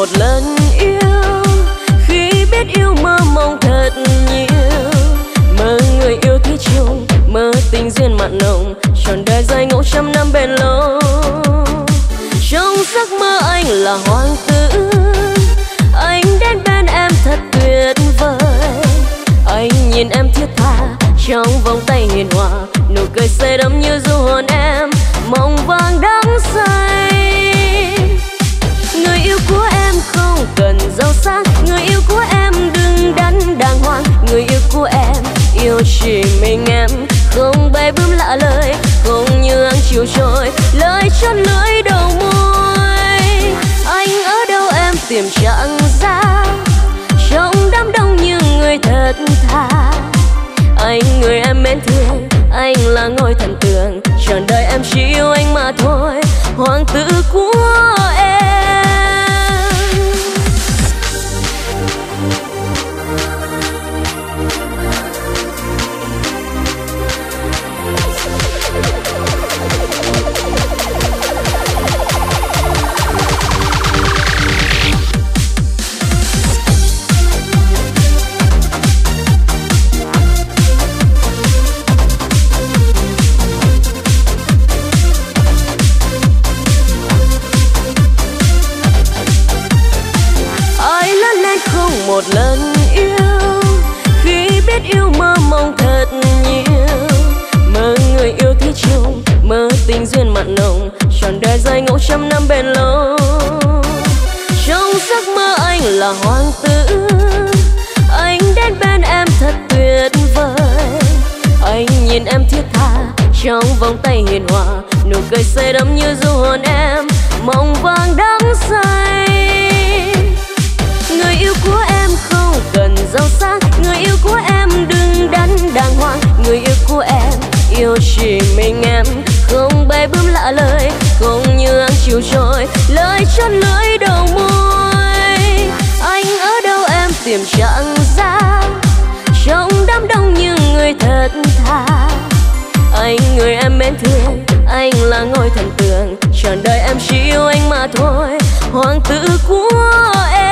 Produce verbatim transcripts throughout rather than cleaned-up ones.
một lần yêu, khi biết yêu mơ mộng thật nhiều, mơ người yêu thủy chung, mơ tình duyên mặn nồng, tròn đời dài ngẫu trăm năm bền lâu. Trong giấc mơ anh là hoàng tử, anh đến bên em thật tuyệt vời. Anh nhìn em thiết tha trong vòng tay hiền hòa, nụ cười say đắm như du hồn em mộng vàng đắm say. Người yêu của em không cần giàu sang, người yêu của em đừng đắn đàng hoàng. Người yêu của em yêu chỉ mình em, không bay bướm lạ lời, không như áng chiều trôi, lời chót lưỡi đầu môi. Anh ở đâu em tìm chẳng ra, trong đám đông những người thật thà. Anh người em mến thương, anh là ngôi thần tượng, trọn đời em chỉ yêu anh mà thôi, hoàng tử của em. Một lần yêu, khi biết yêu mơ mộng thật nhiều, mơ người yêu thủy chung, mơ tình duyên mặn nồng, tròn đời dài ngẫu trăm năm bền lâu. Trong giấc mơ anh là hoàng tử, anh đến bên em thật tuyệt vời. Anh nhìn em thiết tha trong vòng tay hiền hòa, nụ cười say đắm như du hồn em mộng vàng đắm say. Người yêu của em không cần giàu sang, người yêu của em đừng đắn đàng hoàng. Người yêu của em yêu chỉ mình em, không bay bướm lạ lời, không như áng chiều trôi, lời chót lưỡi đầu môi. Anh ở đâu em tìm chẳng ra, trong đám đông những người thật thà. Anh người em mến thương, anh là ngôi thần tượng, trọn đời em chỉ yêu anh mà thôi, hoàng tử của em.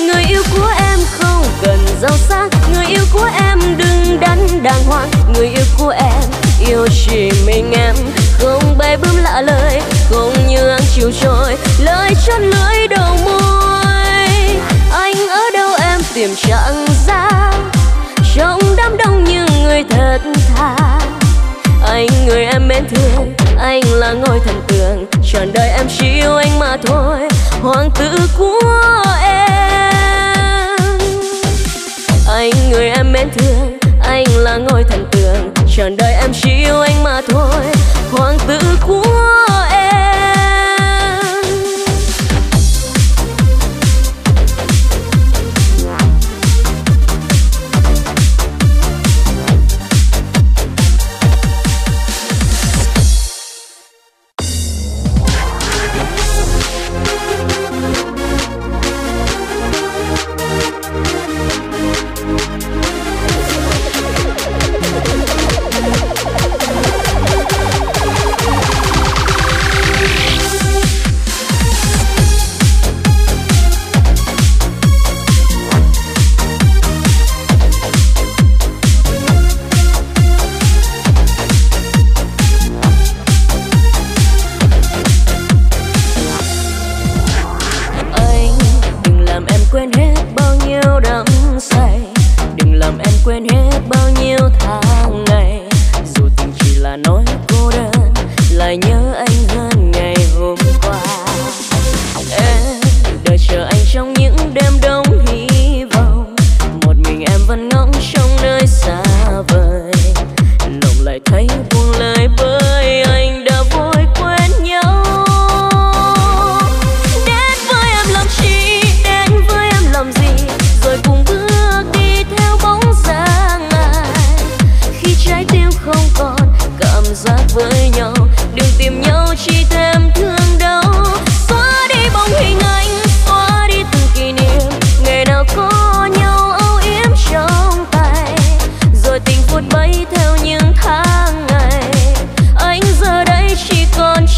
Người yêu của em không cần giàu sang, người yêu của em đừng đắn đàng hoàng. Người yêu của em yêu chỉ mình em, không bay bướm lạ lời, không như áng chiều trôi, lời chót lưỡi đầu môi. Anh ở đâu em tìm chẳng ra, trong đám đông những người thật thà. Anh người em mến thương, anh là ngôi thần tượng, trọn đời em chỉ yêu anh mà thôi, hoàng tử của em. Anh người em mến thương, anh là ngôi thần tượng, trọn đời em chỉ yêu anh mà thôi, hoàng tử của em.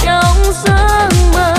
Trong giấc mơ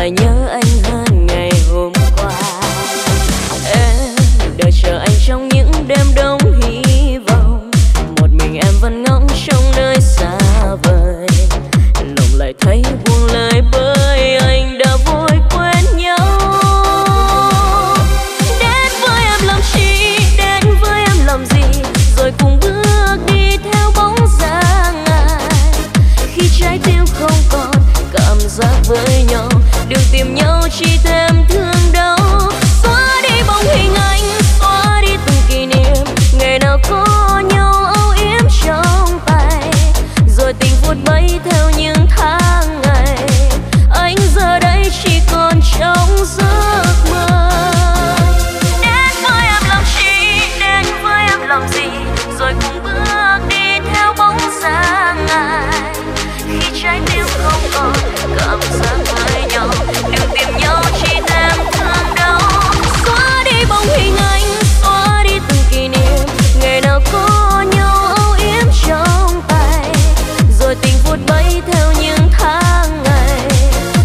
lại nhớ anh hơn ngày hôm qua. Em đợi chờ anh trong những đêm đông hy vọng, một mình em vẫn ngóng trong nơi xa vời. Lòng lại thấy buông lời bởi anh đã vội quên nhau. Đến với em làm chi, đến với em làm gì, rồi cùng bước đi theo bóng dáng ai. Khi trái tim không còn cảm giác với nhau, đừng tìm nhau chỉ thêm thương đau. Xóa đi bóng hình ảnh, xóa đi từng kỷ niệm, ngày nào có nhau âu yếm trong tay. Rồi tình vụt bay theo những tháng ngày, anh giờ đây chỉ còn trong giấc mơ. Đến với em làm chi, đến với em làm gì, rồi cùng bước đi theo bóng dáng ai. Khi trái tim không còn cảm giác với nhau, đừng tìm nhau chỉ thêm thương đau. Xóa đi bóng hình ảnh, xóa đi từng kỷ niệm, ngày nào có nhau âu yếm trong tay. Rồi tình vụt bay theo những tháng ngày,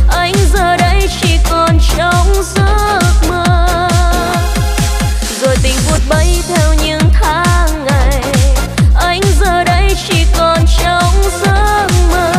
anh giờ đây chỉ còn trong giấc mơ. Rồi tình vụt bay theo những tháng ngày, anh giờ đây chỉ còn trong giấc mơ.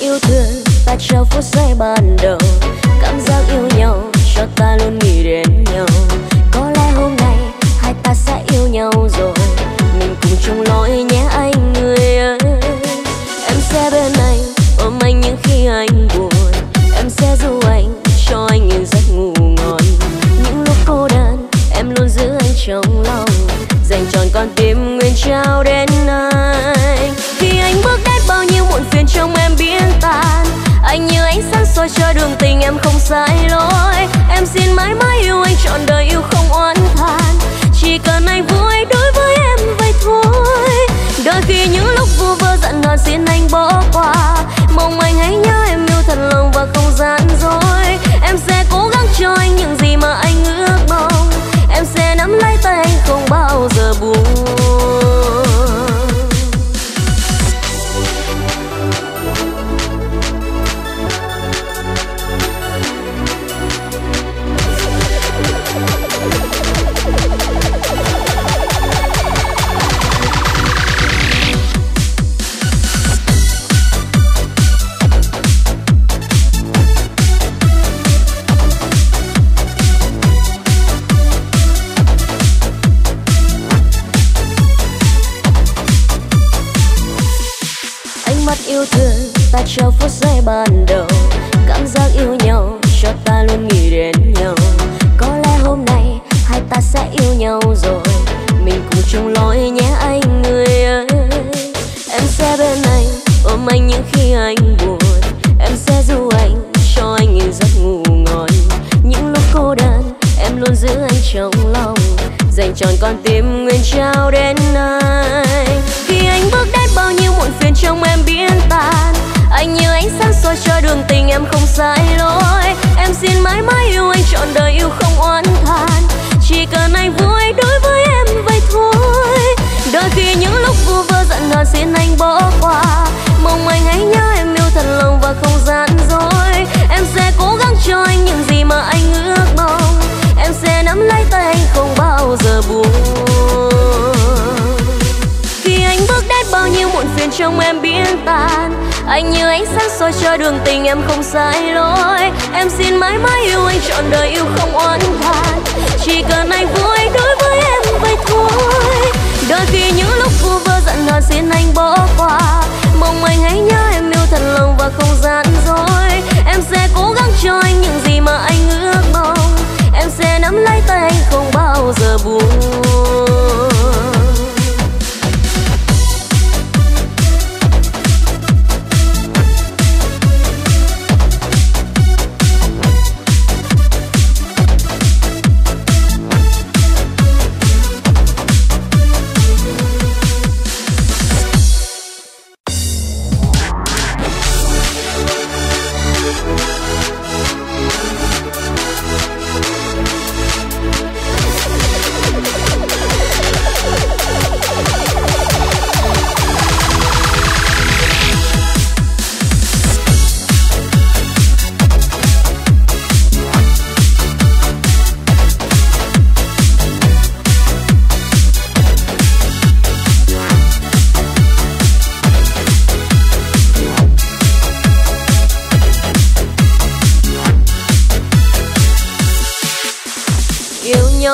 Yêu thương ta trao phút giây ban đầu, cảm giác yêu nhau cho ta luôn nghĩ đến nhau. Có lẽ hôm nay hai ta sẽ yêu nhau rồi, mình cùng chung lối nhé anh người ơi. Em sẽ bên anh, ôm anh những khi anh buồn, em sẽ ru anh cho anh yên giấc ngủ ngon. Những lúc cô đơn em luôn giữ anh trong lòng, dành tròn con tim nguyện trao đến anh. Khi anh bước đến bao nhiêu muộn phiền trong em biến tan, anh như ánh sáng soi cho đường tình em không sai lối. Em xin mãi mãi yêu anh trọn đời, yêu không oán than, chỉ cần anh vui đối với em vậy thôi. Đôi khi những lúc vu vơ giận hờn xin anh bỏ qua, mong anh hãy nhớ em yêu thật lòng và không gian dối. Em sẽ cố gắng cho anh những gì mà anh ước mong, em sẽ nắm lấy tay anh không bao giờ buông. Yêu thương ta trao phút giây ban đầu, cảm giác yêu nhau cho ta luôn nghĩ đến nhau. Có lẽ hôm nay hai ta sẽ yêu nhau rồi, mình cùng chung lối nhé anh người ơi. Em sẽ bên anh, ôm anh những khi anh buồn, em sẽ ru anh cho anh yên giấc ngủ ngon. Những lúc cô đơn em luôn giữ anh trong lòng, dành tròn con tim nguyện trao đến anh. Khi anh bước đến bao nhiêu muộn phiền trong em biến tan, anh như ánh sáng soi cho đường tình em không sai lối. Em xin mãi mãi yêu anh trọn đời, yêu không oán than, chỉ cần anh vui đối với em vậy thôi. Đôi khi những lúc vu vơ giận hờn xin anh bỏ qua, mong anh hãy nhớ em yêu thật lòng và không gian dối. Em sẽ cố gắng cho anh những gì mà anh ước mong, em sẽ nắm lấy tay anh không bao giờ buông. Khi anh bước đến bao nhiêu muộn phiền trong em biến tan, anh như ánh sáng soi cho đường tình em không sai lối. Em xin mãi mãi yêu anh trọn đời, yêu không oán than, chỉ cần anh vui đối với em vậy thôi. Đôi khi những lúc vu vơ giận hờn xin anh bỏ qua, mong anh hãy nhớ em yêu thật lòng và không gian dối. Em sẽ cố gắng cho anh những gì mà anh ước mong, em sẽ nắm lấy tay anh không bao giờ buông.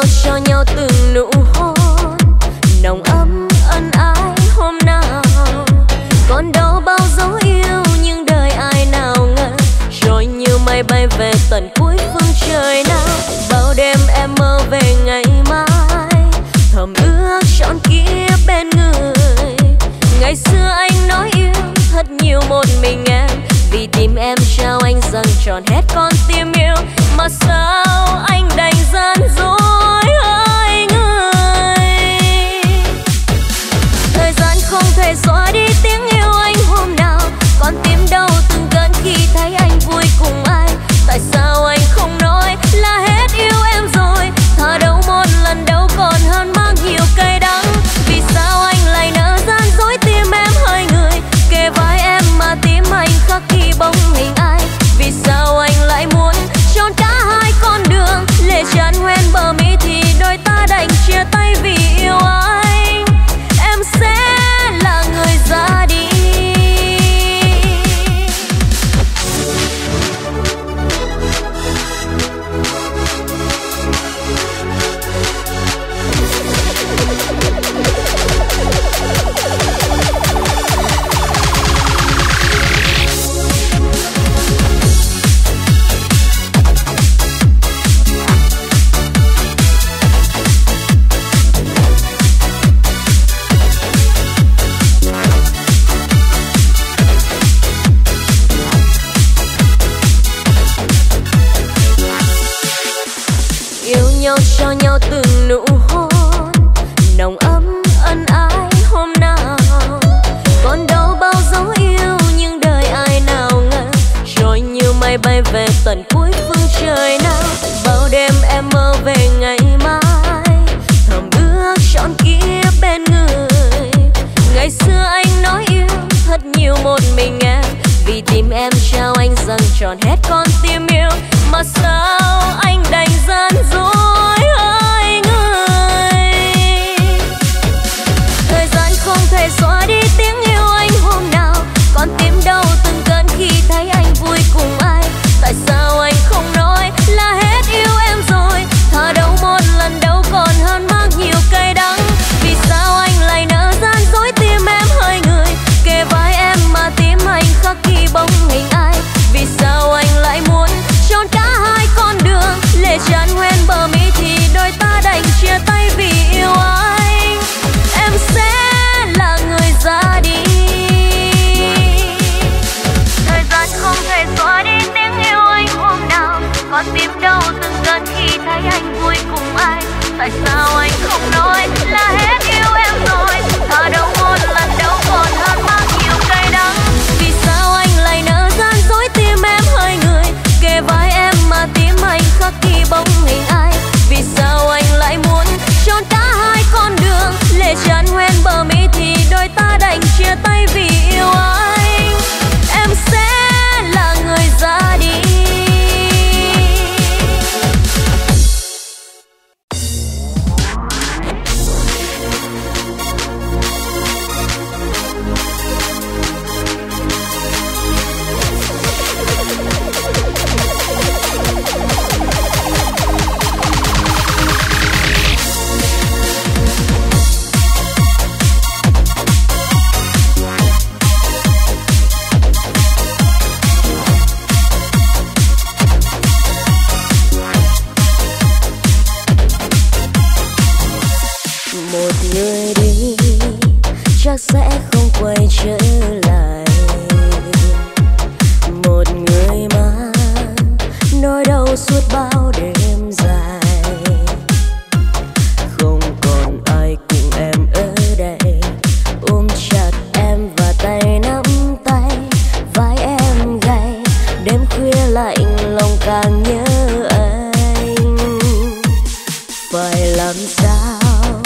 trao cho nhau từng nụ hôn nồng ấm ân ái hôm nào. Còn đâu bao dấu yêu nhưng đời ai nào ngờ, rồi như mây bay về tận cuối phương trời nào. Bao đêm em mơ về ngày mai, thầm ước trọn kia bên người. Ngày xưa anh nói yêu thật nhiều một mình em, vì tim em trao anh dâng tròn hết con tim yêu. Mà sao anh đành gian dối ơi người. Thời gian không thể xóa đi tiếng yêu anh hôm nào, còn tim đau từng cơn khi thấy anh vui cùng ai. Tại sao anh không nói là hết yêu em rồi, thà đâu một lần đâu còn hơn mang nhiều cây đắng. Vì sao anh lại nỡ gian dối tim em hơi người, kề vai em mà tim anh khắc ghi bóng hình ai. Vì sao anh lại muốn chọn cả hai con đường, lệ tràn hoen bờ mi thì đôi ta đành chia tay vì yêu anh. Em sẽ là người ra đi. Cho nhau từng nụ hôn nồng ấm ân ái hôm nào. Còn đâu bao dấu yêu nhưng đời ai nào ngờ, rồi như mây bay về tận cuối phương trời nào. Bao đêm em mơ về ngày mai, thầm ước trọn kia bên người. Ngày xưa anh nói yêu thật nhiều một mình em, vì tim em trao anh dâng tròn hết con tim yêu. Mà sao anh đành gian dối ơi người. Thời gian không thể xóa đi tiếng yêu anh hôm nào, còn tim đau từng cơn khi thấy anh vui cùng ai. Tại sao anh không nói là hết yêu em rồi, thà đâu một lần đâu còn hơn mang nhiều cây đắng. Vì sao anh lại nỡ gian dối tim em hơi người, kề vai em mà tim anh khắc ghi bóng hình ai. Vì sao anh lại muốn chọn cả hai con đường, lệ tràn hoen bờ mi thì đôi ta đành chia tay vì yêu anh. Em sẽ là người ra đi. Thời gian không thể xóa đi tiếng yêu anh hôm nào, còn tim đau từng cơn khi thấy anh vui cùng ai. Tại sao anh không nói là hết yêu em rồi, thà đâu một lần đâu còn hơn mang nhiều cây đắng. Vì sao anh lại nỡ gian dối tim em hơi người, kề vai em mà tim anh khắc ghi bóng hình ai. Vì sao anh lại muốn chọn cả hai con đường, lệ tràn hoen bờ mi thì đôi ta đành chia tay vì yêu anh. Em sẽ là người ra đi. Sẽ không quay trở lại một người mà nỗi đau suốt bao đêm dài. Không còn ai cùng em ở đây, ôm chặt em và tay nắm tay vai em gầy. Đêm khuya lạnh lòng càng nhớ anh. Phải làm sao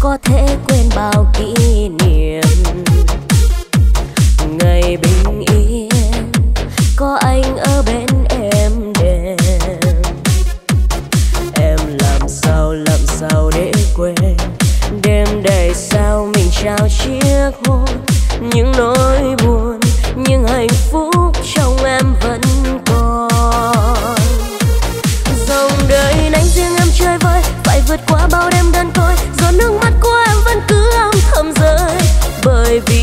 có thể quên bao kỷ niệm bình yên có anh ở bên em đêm. Em làm sao làm sao để quên đêm đầy sao mình trao chiếc hôn. Những nỗi buồn nhưng hạnh phúc trong em vẫn còn. Dòng đời đánh riêng em chơi vơi, phải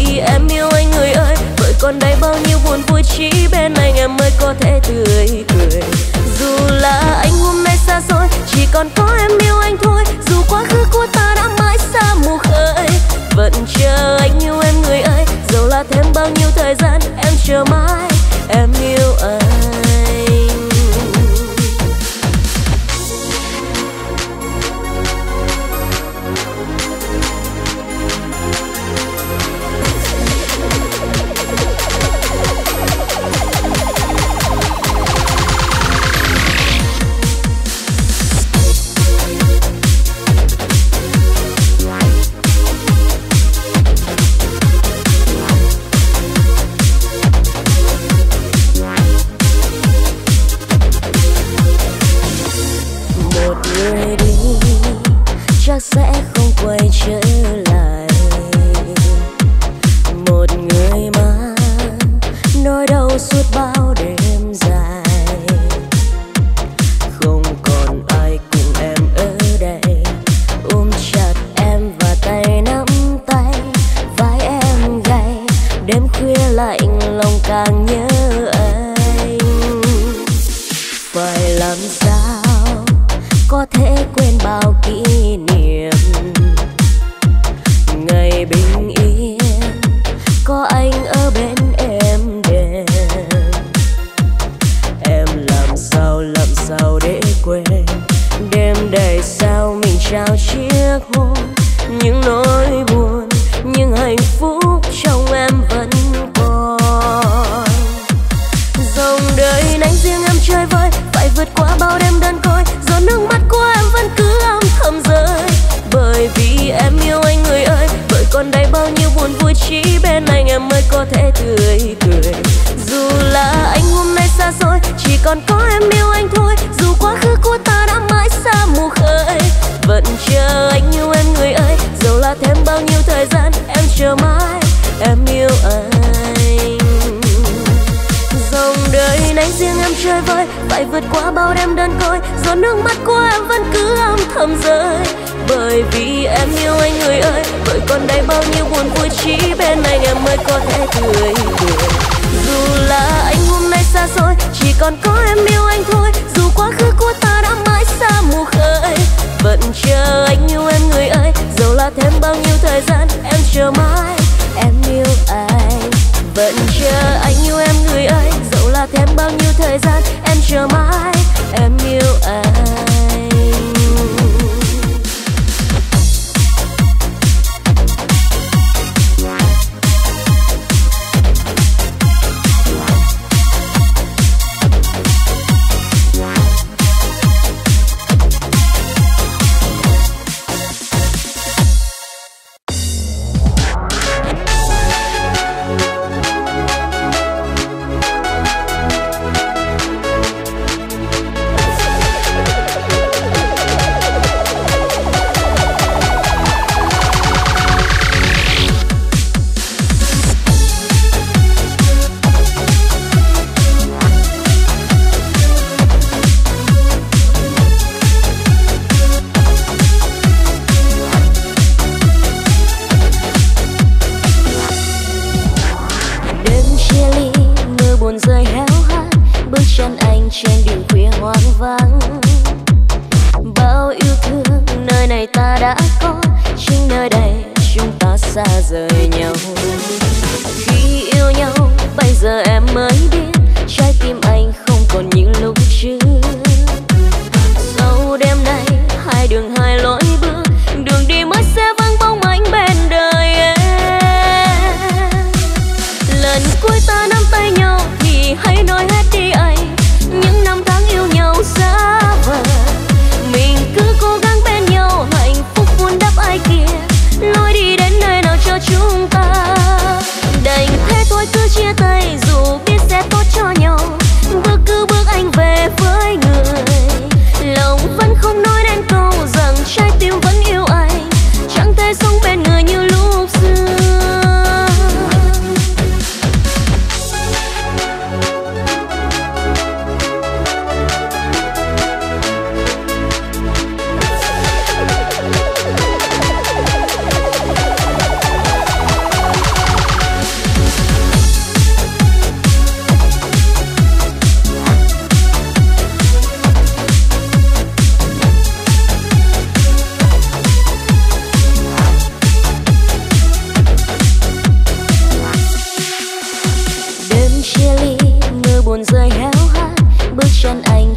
đi em yêu anh người ơi, vợ con đây bao nhiêu buồn vui chỉ bên anh em mới có thể tươi cười. Dù là anh hôm nay xa rồi, chỉ còn có em yêu anh thôi, dù quá khứ của ta đã mãi xa mù khơi. Vẫn chờ anh yêu em người ơi, dẫu là thêm bao nhiêu thời gian em chờ mãi em yêu anh.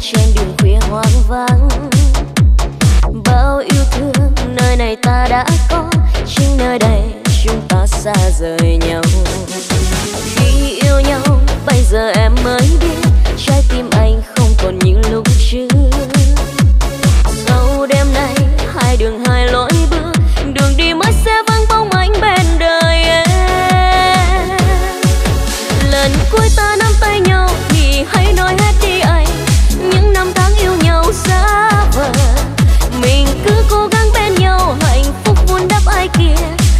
trên đường khuya hoang vắng. Bao yêu thương nơi này ta đã có, chính nơi đây chúng ta xa rời nhau. Khi yêu nhau bây giờ em mới biết, trái tim anh không còn những lúc trước. Sau đêm nay hai đường hai lối bước, đường đi mất sẽ vắng bóng anh bên đời em. Lần cuối ta nắm tay nhau thì hãy nói hết đi anh, những năm tháng yêu nhau xa vời. Mình cứ cố gắng bên nhau, hạnh phúc vun đắp ai kia,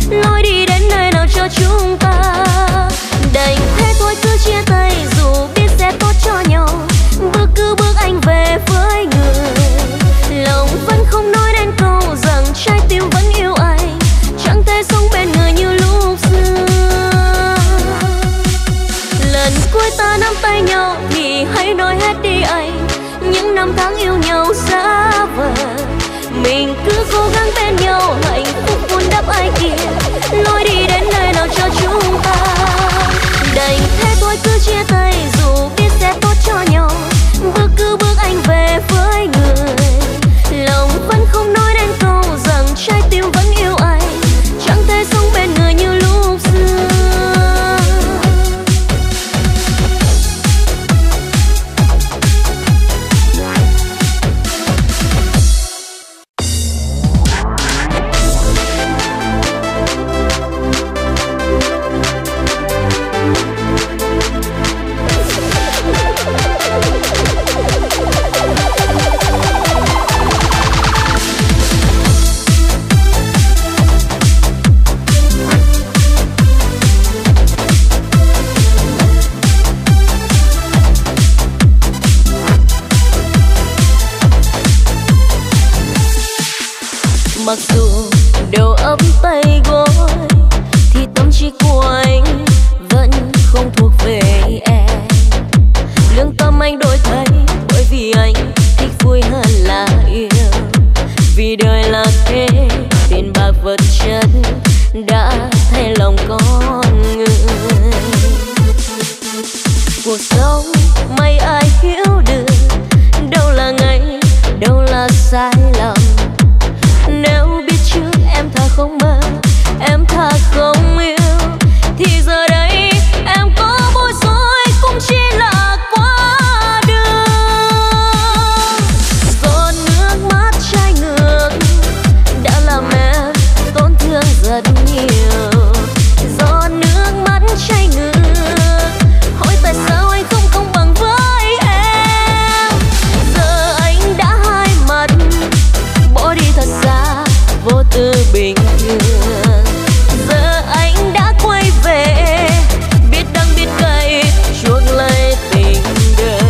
lối đi đến nơi nào cho chúng ta. Đành thế thôi cứ chia tay, dù biết sẽ tốt cho nhau, bước cứ bước anh về với người. Lòng vẫn không nói đến câu rằng trái tim vẫn yêu anh, chẳng thể sống bên người như lúc xưa. Lần cuối ta nắm tay nhau thì hãy nói hết đi anh, những năm tháng yêu nhau xa vời. Mình cứ cố gắng bên nhau, hạnh phúc vun đắp ai kia, lối đi đến nơi nào cho chúng ta. Đành thế thôi cứ chia tay, dù biết sẽ tốt cho nhau, bước cứ bước anh về với người. Lòng vẫn không nói đến câu rằng trái tim vẫn yêu anh, chẳng thể sống bên người như lúc xưa. Mặc dù đầu ấp tay gối thì tâm trí của anh vẫn không thuộc về em. Lương tâm anh đổi thay bởi vì anh thích vui hơn là yêu. Vì đời là thế, tiền bạc vật chất đã thay lòng con người. Cuộc sống mấy ai hiểu được, đâu là ngày, đâu là sai lầm. Nếu biết trước em thà không mơ, em thà không yêu, thì giờ đây em có bối rối cũng chỉ là quá đường. Giọt nước mắt trái ngược đã làm em tổn thương rất nhiều. Giọt nước mắt trái ngược hỏi tại sao anh không công bằng với em. Giờ anh đã hai mặt, bỏ đi thật xa vô tư bình thường. Giờ anh đã quay về, biết đắng biết cay chuộc lại tình đời.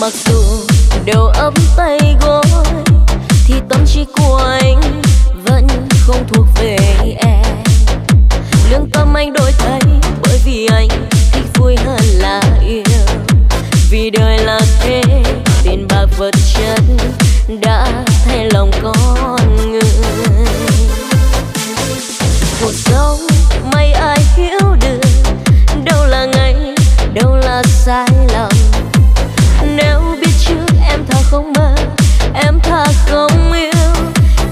Mặc dù đầu ấm tay gối thì tâm trí của anh vẫn không thuộc về em. Lương tâm anh đổi thay bởi vì anh thích vui hơn là yêu. Vì đời là thế, tiền bạc vật chất đã thay lòng con người. Cuộc sống mấy ai hiểu được, đâu là ngày, đâu là sai lầm. Nếu biết trước em thà không mơ, em thà không yêu,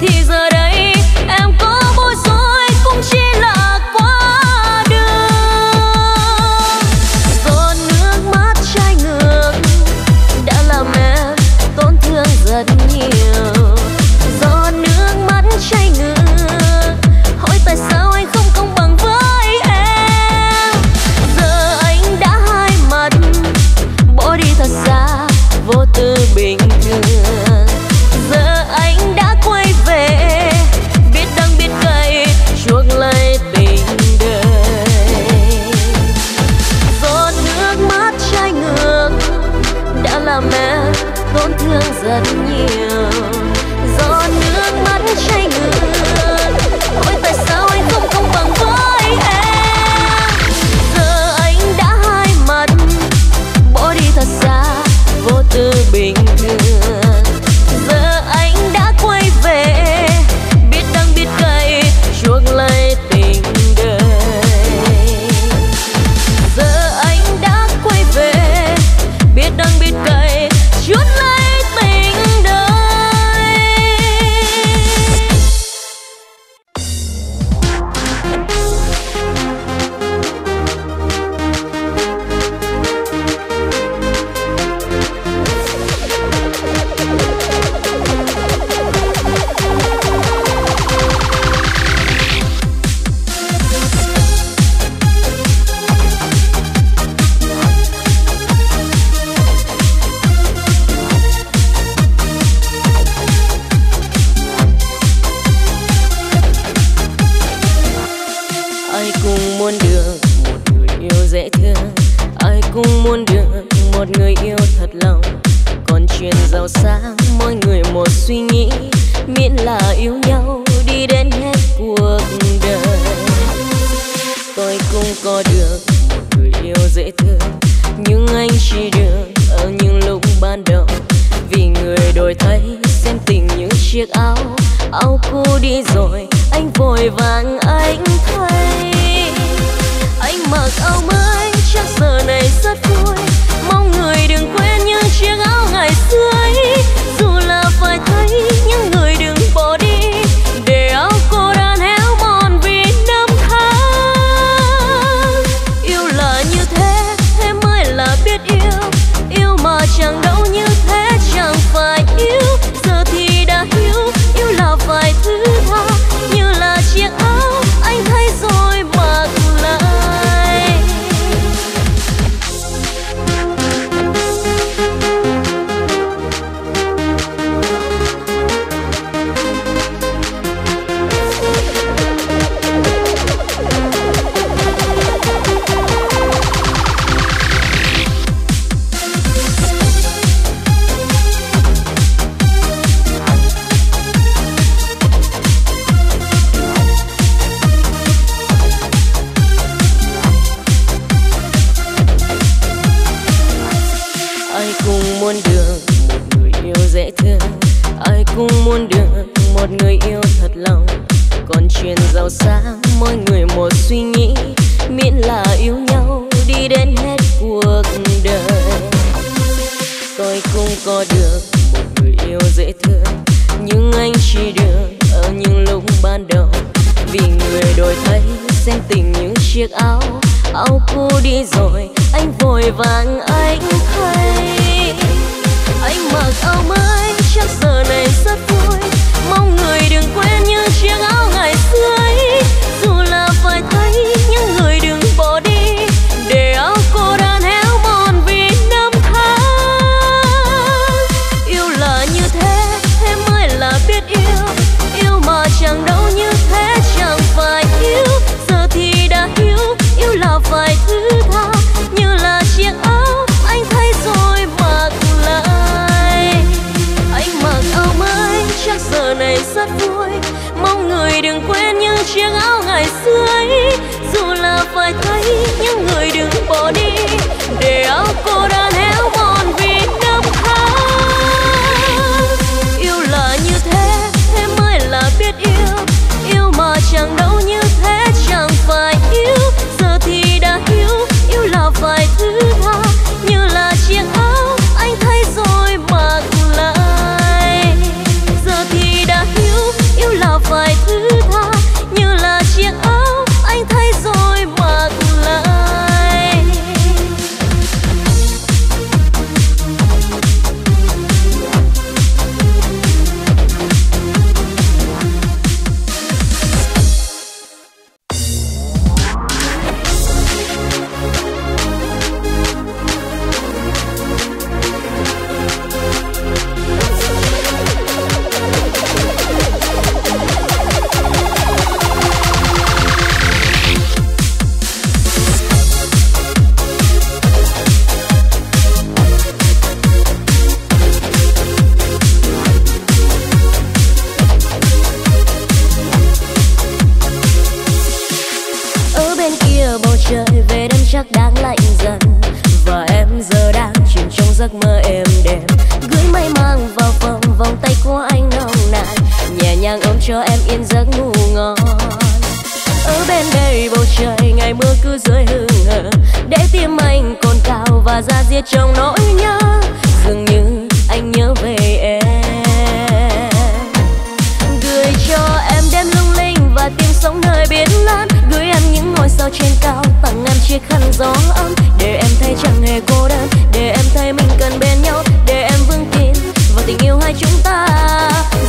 thì giờ đây em có bối rối cũng chỉ là quá đường. dễ thương, ai cũng muốn được một người yêu thật lòng. Còn chuyện giàu sang mỗi người một suy nghĩ, miễn là yêu nhau đi đến hết cuộc đời. Tôi cũng có được một người yêu dễ thương, nhưng anh chỉ được ở những lúc ban đầu. Vì người đổi thay xem tình những chiếc áo, áo cũ đi rồi anh vội vàng anh thay. Anh mặc áo mới chắc giờ này rất vui, mong người đừng quên những chiếc áo ngày xưa ấy. Dù là phải thấy những người đừng bỏ đi, để áo cô đơn héo mòn vì năm tháng. Yêu là như thế, thế mới là biết yêu, yêu mà chẳng đâu như thế chẳng phải yêu. Giờ thì đã hiểu, yêu là phải thứ tha, như là chiếc áo anh thấy rồi mặc lại. Cũng muốn được một người yêu thật lòng. Còn chuyện giàu sang mỗi người một suy nghĩ, miễn là yêu nhau đi đến hết cuộc đời. Tôi cũng có được một người yêu dễ thương, nhưng anh chỉ được ở những lúc ban đầu. Vì người đổi thay xem tình những chiếc áo, áo cũ đi rồi anh vội vàng anh thay. Anh mặc áo mới chắc giờ này rất vui, mong người đừng quên những chiếc áo ngày xưa ấy. Dù là phải thấy những người đừng bỏ đi, để áo cô đơn héo mòn vì năm tháng. Yêu là như thế, thế mới là biết yêu, yêu mà chẳng đâu như thế chẳng phải yêu. Giờ thì đã hiểu, yêu là phải thứ tha, như là chiếc áo anh thấy rồi mặc lại. Mặc áo mới chắc giờ này rất vui, mong người đừng quên những chiếc áo ngày xưa ấy. Dù là phải thấy những người đừng bỏ đi, để áo cô đơn héo mòn vì năm tháng. Yêu là như thế, thế mới là biết yêu, yêu mà chẳng đâu như thế chẳng phải yêu. Giờ thì đã hiểu, yêu là phải thứ tha, như là chiếc áo anh thấy rồi mặc lại. Yêu là phải thứ tha, như là chiếc áo anh thấy rồi mặc lại. Giấc mơ êm đềm gửi mây mang vào phòng vòng tay của anh nồng nàn, nhẹ nhàng ôm cho em yên giấc ngủ ngon. Ở bên đây bầu trời ngày mưa cứ rơi hững hờ, để tim anh cồn cào và da diết trong nỗi nhớ. Dường như anh nhớ về em, gửi cho em đêm lung linh và tim sóng nơi biển lớn, gửi em những ngôi sao trên cao, tặng em chiếc khăn gió ấm, để em thấy chẳng hề cô đơn, để em thấy mình cần bên nhau, để em vững tin vào tình yêu hai chúng ta.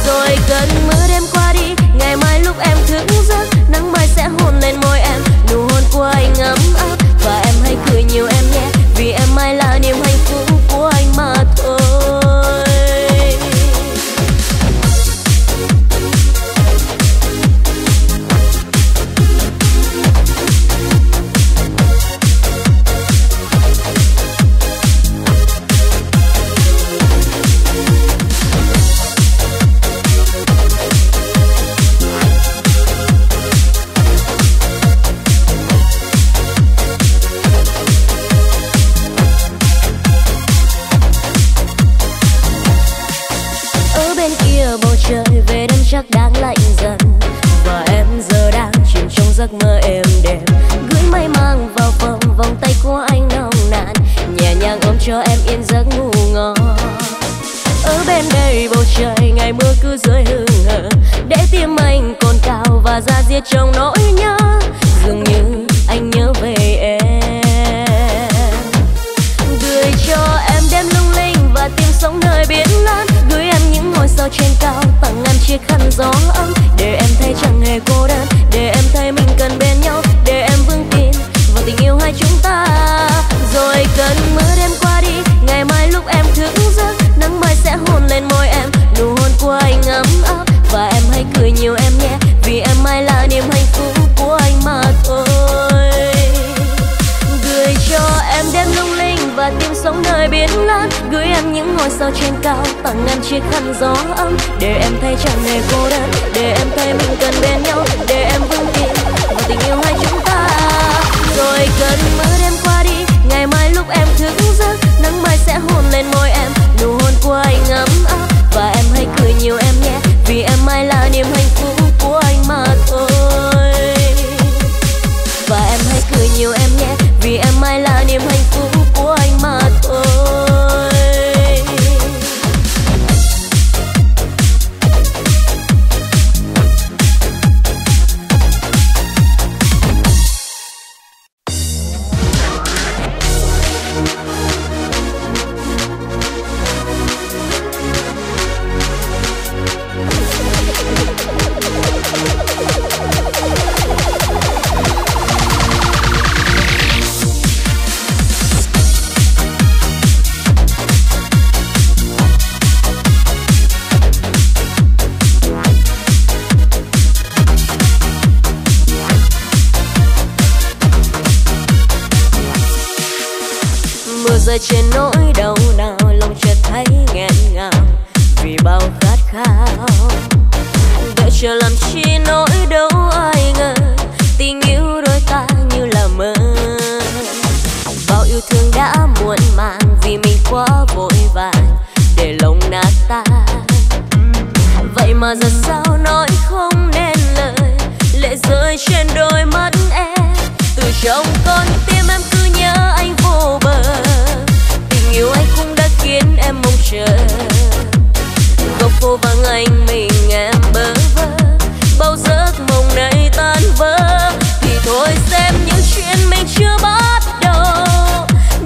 Rồi cơn mưa đêm qua đi, ngày mai lúc em thức giấc, nắng mai sẽ hôn lên môi em, nụ hôn của anh ấm áp. Và em hãy cười nhiều em nhé, vì em mãi là niềm hạnh phúc của anh mà thôi. vai của anh nồng nàn, nhẹ nhàng ôm cho em yên giấc ngủ ngon. Ở bên đây bầu trời ngày mưa cứ rơi hừng hờ, để tim anh còn cao và da diết trong nỗi nhớ. Dường như anh nhớ về em, gửi cho em đêm lung linh và tiếng sóng nơi biển lớn, gửi em những ngôi sao trên cao, tặng em chiếc khăn gió ấm, để em thấy chẳng hề cô đơn, để em thấy mình cần bên nhau, để em vững tin vào tình yêu hai chúng ta. Rồi cơn mưa đêm qua đi, ngày mai lúc em thức giấc, nắng mai sẽ hôn lên môi em, nụ hôn của anh ấm áp, và em hãy cười nhiều em nhé, vì em mãi là niềm hạnh phúc của anh mà thôi. Gửi cho em đêm lung linh và tiếng sóng nơi biển lớn, gửi em những ngôi sao trên cao, tặng em chiếc khăn gió ấm, để em thấy chẳng hề cô đơn, để em thấy mình cần bên nhau, để em vững tin vào tình yêu hai chúng ta. Rồi cơn mưa đêm qua đi, ngày mai lúc em thức giấc, nắng mai sẽ hôn lên môi em, nụ hôn của anh ấm áp, và em hãy cười nhiều em nhé, vì em mãi là niềm hạnh phúc của anh mà thôi. Và em hãy cười nhiều em nhé, vì em mãi là niềm hạnh phúc của anh mà thôi. Trên nỗi đau nào lòng chợt thấy nghẹn ngào vì bao khát khao, đợi chờ làm chi nỗi đau, ai ngờ tình yêu đôi ta như là mơ. Bao yêu thương đã muộn màng vì mình quá vội vàng để lòng nát tan, vậy mà giờ sao nói không nên lời, lệ rơi trên đôi mắt em. Từ trong con tim em cứ nhớ anh vô bờ, yêu anh cũng đã khiến em mong chờ. Góc phố vắng anh mình em bơ vơ, bao giấc mộng này tan vỡ. Thì thôi xem những chuyện mình chưa bắt đầu,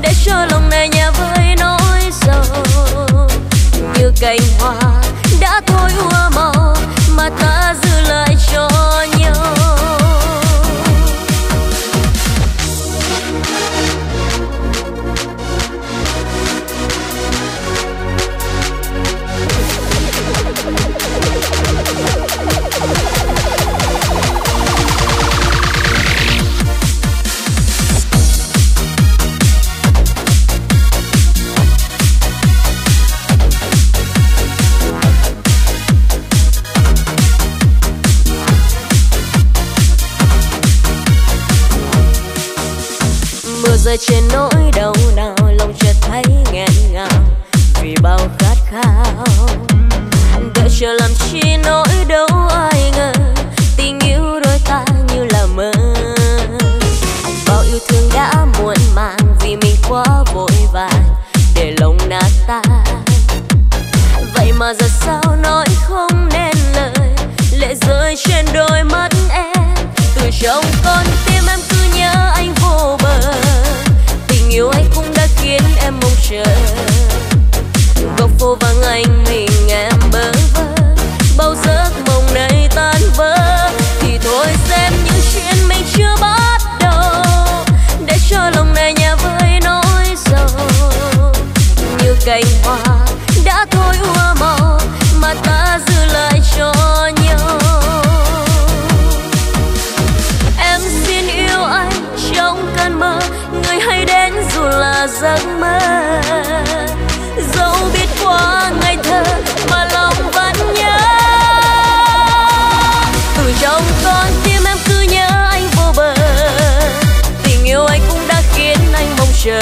để cho lòng này nhà với nỗi sầu. Như cành hoa đã thôi ua màu, mà ta giữ lại cho nhau. Rơi trên nỗi đau nào lòng chợt thấy nghẹn ngào vì bao khát khao, đợi chờ làm chi nỗi đau, ai ngờ tình yêu đôi ta như là mơ. Bao yêu thương đã muộn màng vì mình quá vội vàng để lòng nát tan, vậy mà giờ sao nói không nên lời, lệ rơi trên đôi mắt em. Từ trong con tim em cứ nhớ anh vô bờ, tình yêu anh cũng đã khiến em mong chờ. Góc phố vắng anh mình em bơ vơ, bao giấc mộng này tan vỡ. Thì thôi xem những chuyện mình chưa bắt đầu, để cho lòng này nhà với nỗi sầu. Như cành hoa đã thôi ua màu, mà ta giữ lại cho nhau. Mơ, người hãy đến dù là giấc mơ, dẫu biết qua ngày thơ mà lòng vẫn nhớ. Từ trong con tim em cứ nhớ anh vô bờ, tình yêu anh cũng đã khiến anh mong chờ.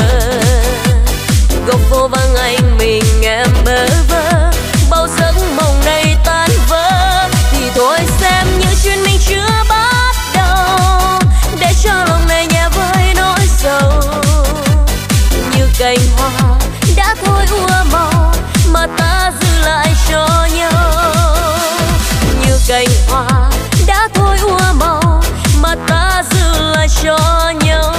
Góc phố vắng anh mình em bơ vơ, bao giấc mộng này tan vỡ. Thì thôi xem những chuyện mình chưa bắt đầu, để cho lòng này nhẹ với nỗi sầu. cho nhau.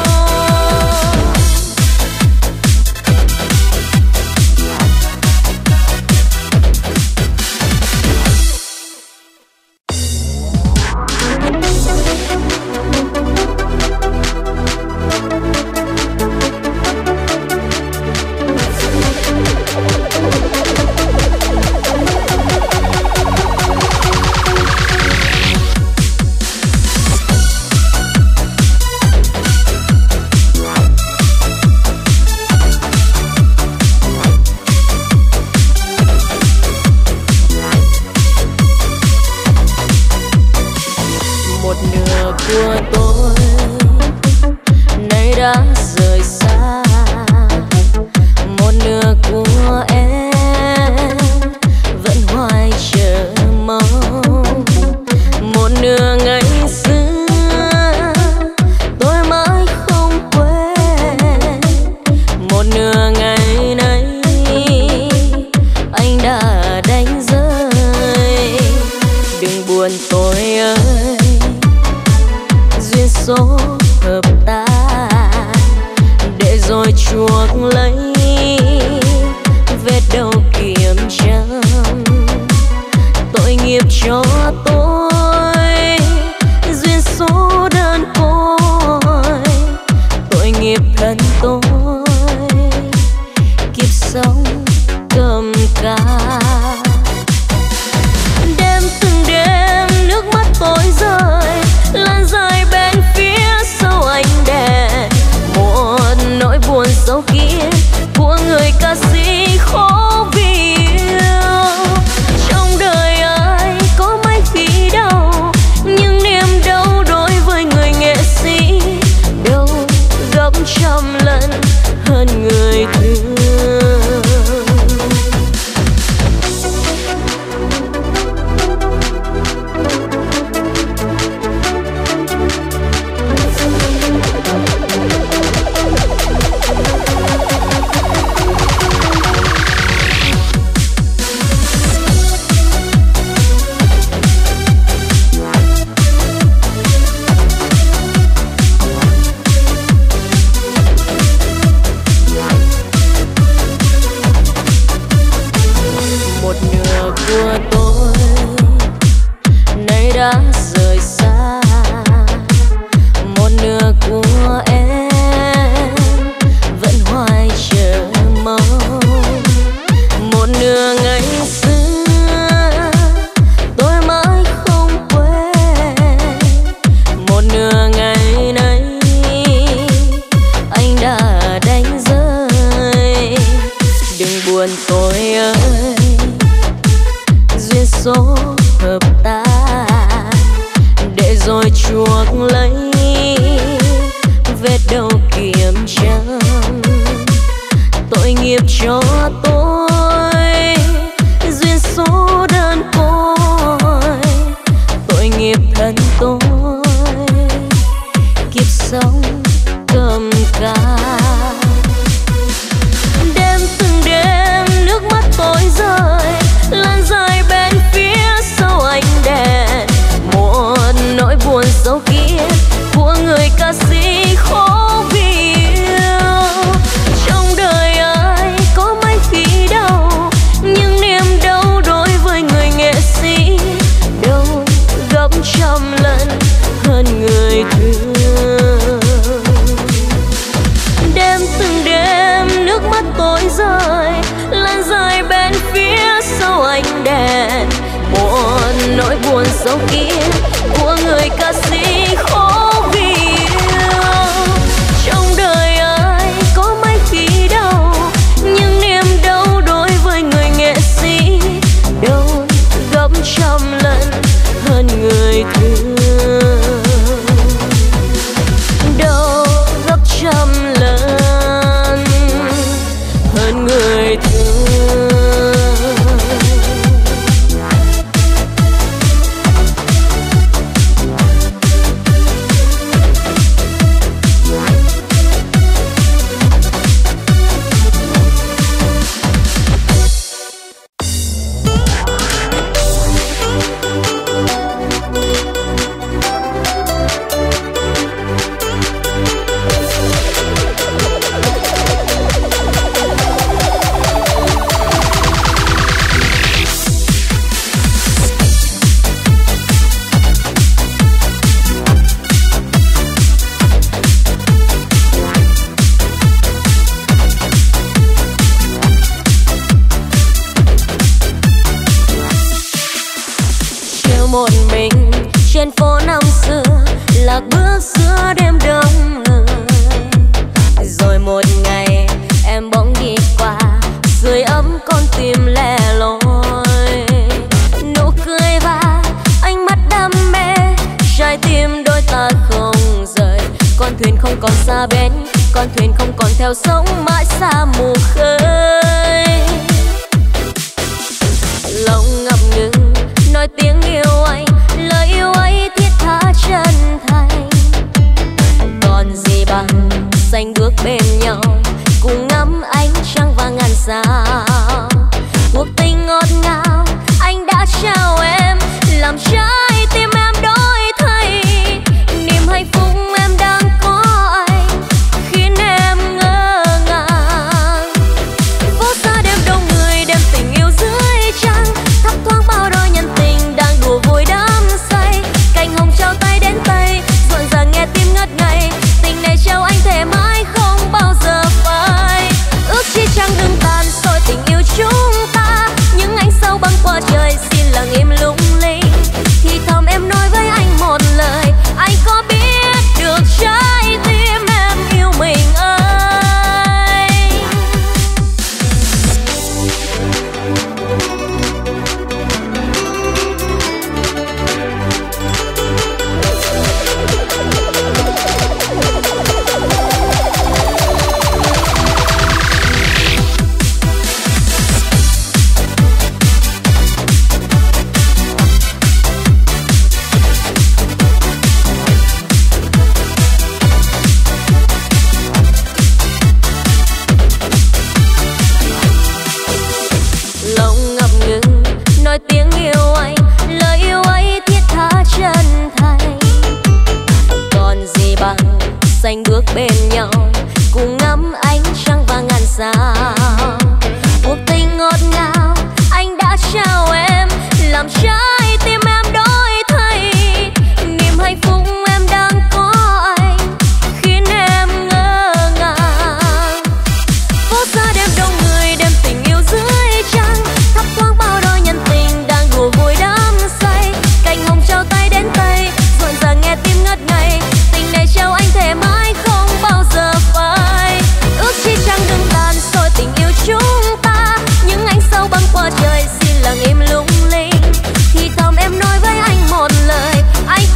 Trên phố năm xưa là bước giữa đêm đông người. Rồi một ngày em bỗng đi qua dưới ấm con tim lẻ loi. Nụ cười và ánh mắt đam mê, trái tim đôi ta không rời. Con thuyền không còn xa bến, con thuyền không còn theo sóng mãi xa mù khơi. Lòng ngập ngừng nói tiếng yêu anh, lời yêu ấy thiết tha chân thành. Còn gì bằng xanh bước bên nhau, cùng ngắm ánh trăng và ngàn sao. Cuộc tình ngọt ngào anh đã trao em, làm trái tim em đổi thay. Niềm hạnh phúc em đang có anh khiến em ngỡ ngàng. Phố xa đêm đông người, đêm tình yêu dưới trăng. Thắp thoáng bao đôi nhân tình đang đùa vui đắm say. Cành hồng trao tay đến tay, rộn ràng nghe tim ngất ngây. Tình này trao anh thề mãi không bao giờ phai. Ước chi trăng đừng tan soi tình yêu chúng ta. Những ánh sao băng qua trời xin lặng im lung linh. Thì thầm em nói với anh một lời, anh có biết được trái tim em yêu mình ơi. Lòng ngập ngừng nói tiếng yêu anh, lời yêu ấy thiết tha chân thành. Còn gì bằng xanh bước bên nhau, cùng ngắm ánh trăng và ngàn sao. Cuộc tình ngọt ngào anh đã trao em, làm trái tim em đổi thay. Niềm hạnh phúc em đang có anh khiến em ngỡ ngàng. Phố xa đêm đông người, đêm tình yêu dưới trăng. Thắp thoáng bao đôi nhân tình đang đùa vui đắm say. Cành hồng trao tay đến tay, rộn ràng nghe tim ngất ngây. Tình này trao anh thề mãi không bao giờ phai. Ước chi trăng đừng tan soi tình yêu chúng ta. Những ánh sao băng qua trời xin lặng im lung linh. Thì thầm em nói với anh một lời, anh có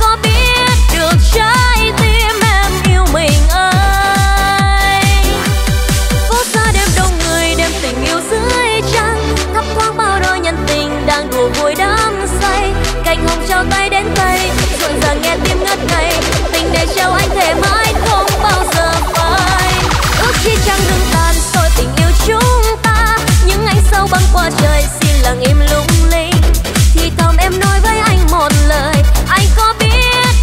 biết được trái tim em yêu mình ơi. Phố xa đêm đông người, đêm tình yêu dưới trăng. Thắp thoáng bao đôi nhân tình đang đùa vui đắm say. Cành hồng trao tay đến tay, rộn ràng nghe tim ngất ngây. Tình này trao anh thề mãi không bao giờ phai. Ước chi trăng đừng tan soi tình yêu chúng ta. Những ánh sao băng qua trời xin lặng im lung linh. Thì thầm em nói với anh một lời, anh có biết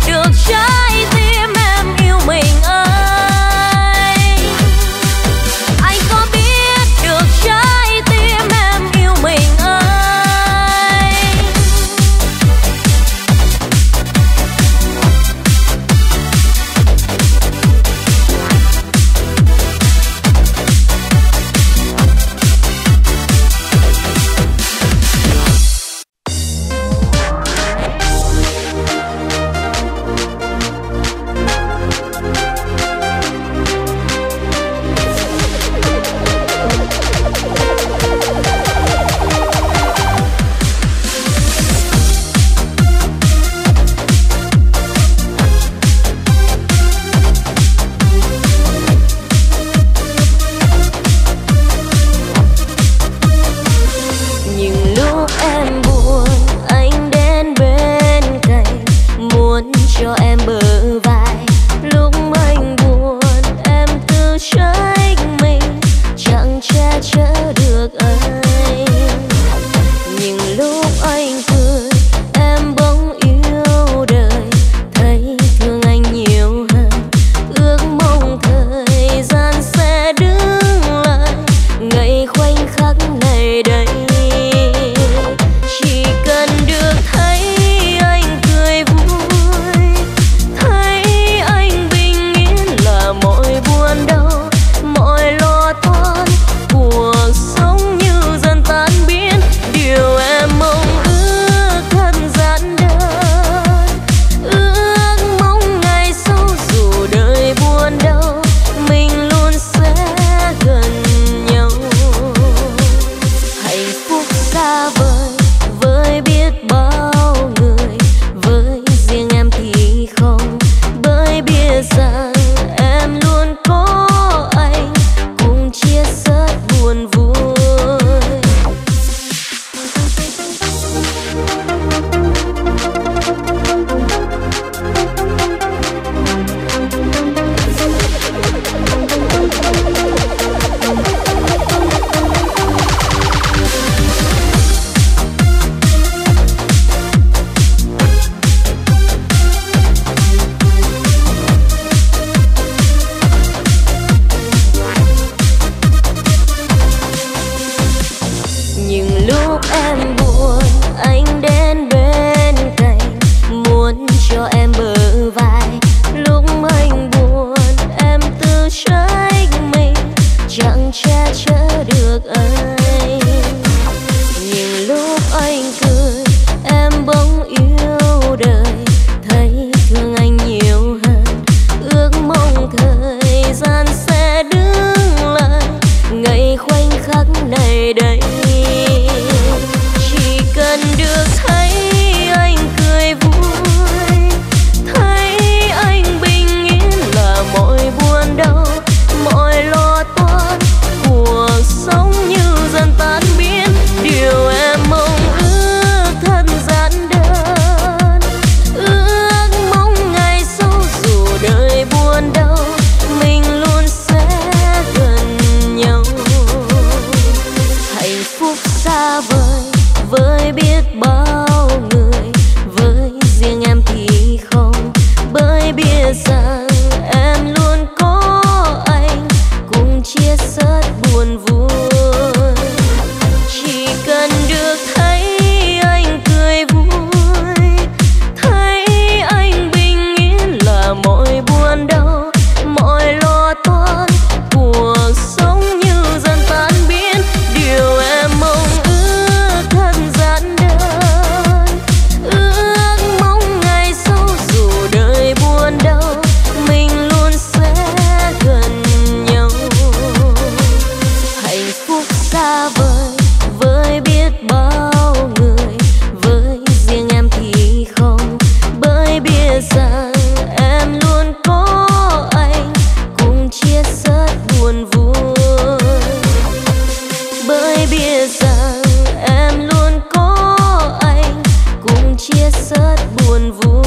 được trái tim em yêu mình ơi. Anh có biết được trái tim em yêu mình ơi. chẳng che chở được ai. Nhưng lúc anh cười em bỗng yêu đời, thấy thương anh nhiều hơn, ước mong thời gian sẽ đứng lại ngày khoảnh khắc này đây. Chỉ cần được thấy anh cười vui, thấy anh bình yên là mọi buồn đau, mọi lo toan. Cuộc sống như dần tan biến, điều em mong ước thật giản đơn. Ước mong ngày sau dù đời buồn đau, mình luôn sẽ gần nhau. Hạnh phúc xa vời với biết bao người, với riêng em thì không, bởi biết rằng chia sớt buồn vui. Chỉ cần được thấy anh cười vui, thấy anh bình yên là mọi buồn đau, mọi lo toan. Cuộc sống như dần tan biến, điều em mong ước thật giản đơn. Ước mong ngày sau dù đời buồn đau, mình luôn sẽ gần nhau. Xa vời với biết bao người, với riêng em thì không, bởi biết rằng em luôn có anh cùng chia sớt buồn vui. Bởi biết rằng em luôn có anh cùng chia sớt buồn vui.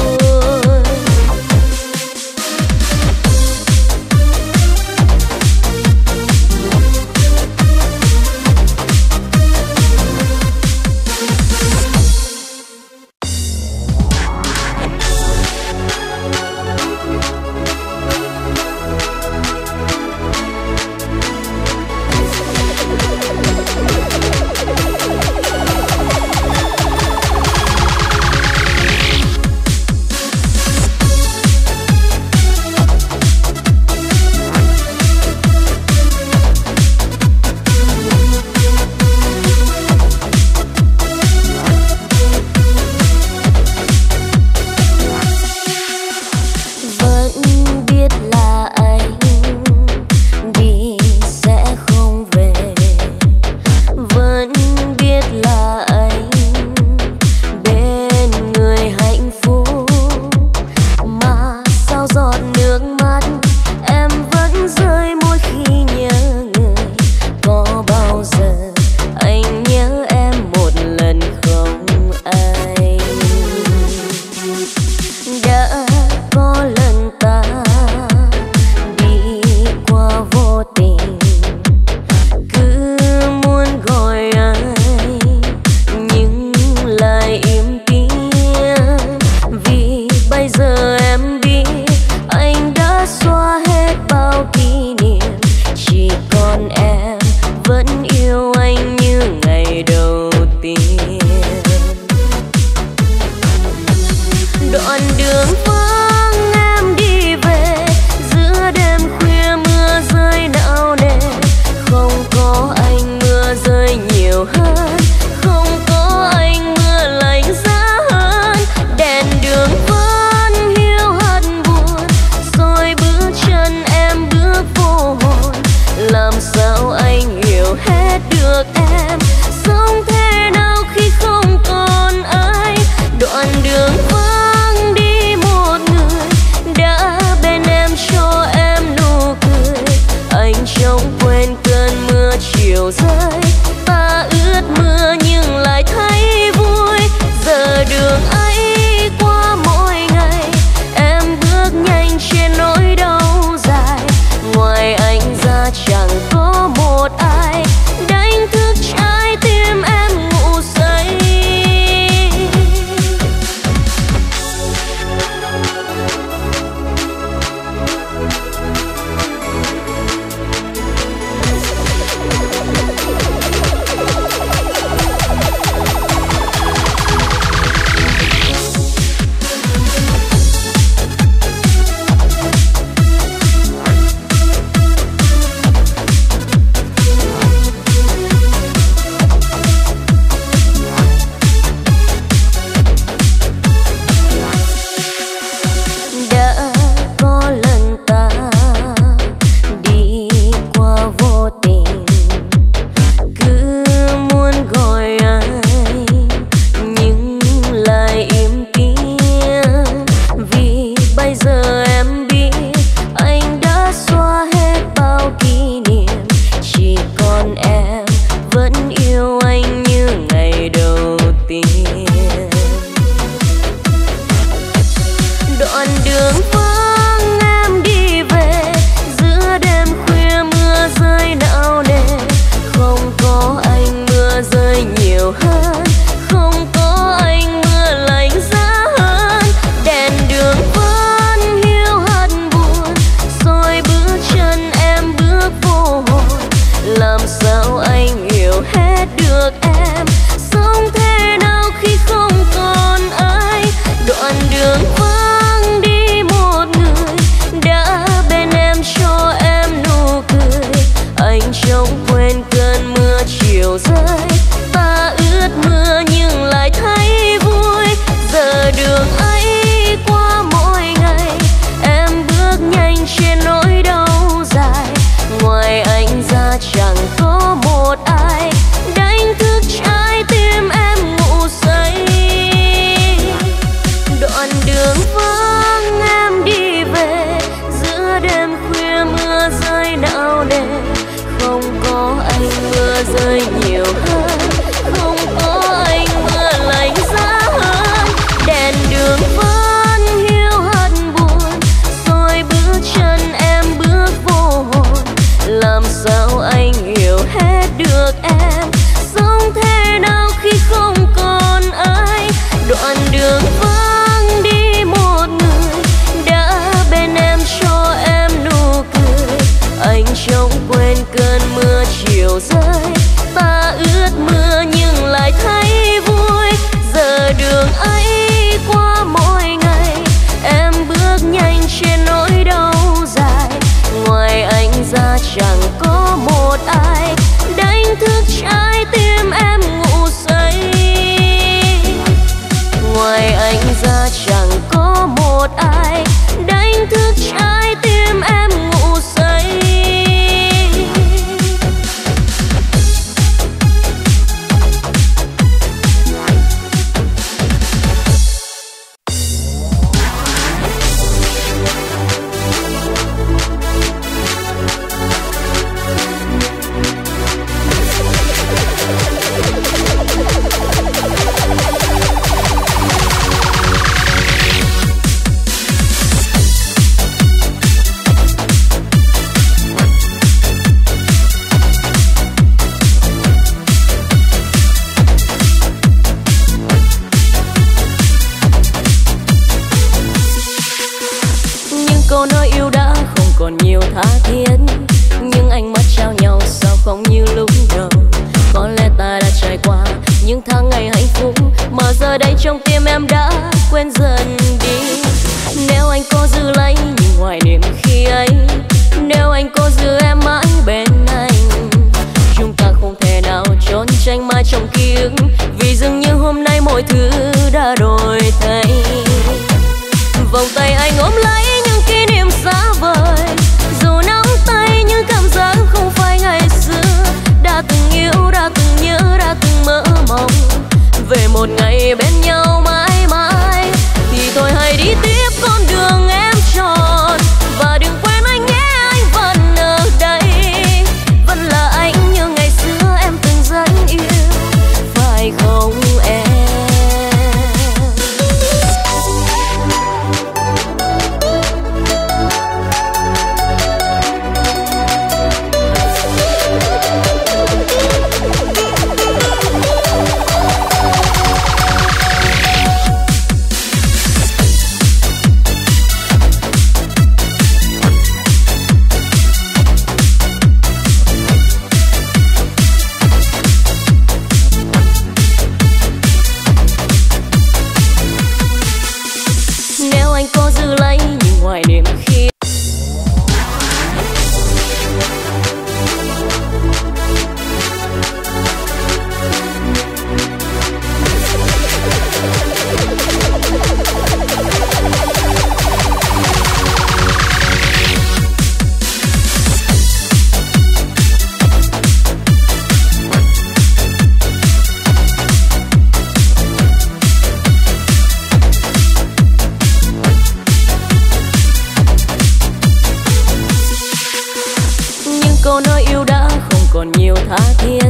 câu nói yêu đã không còn nhiều tha thiết,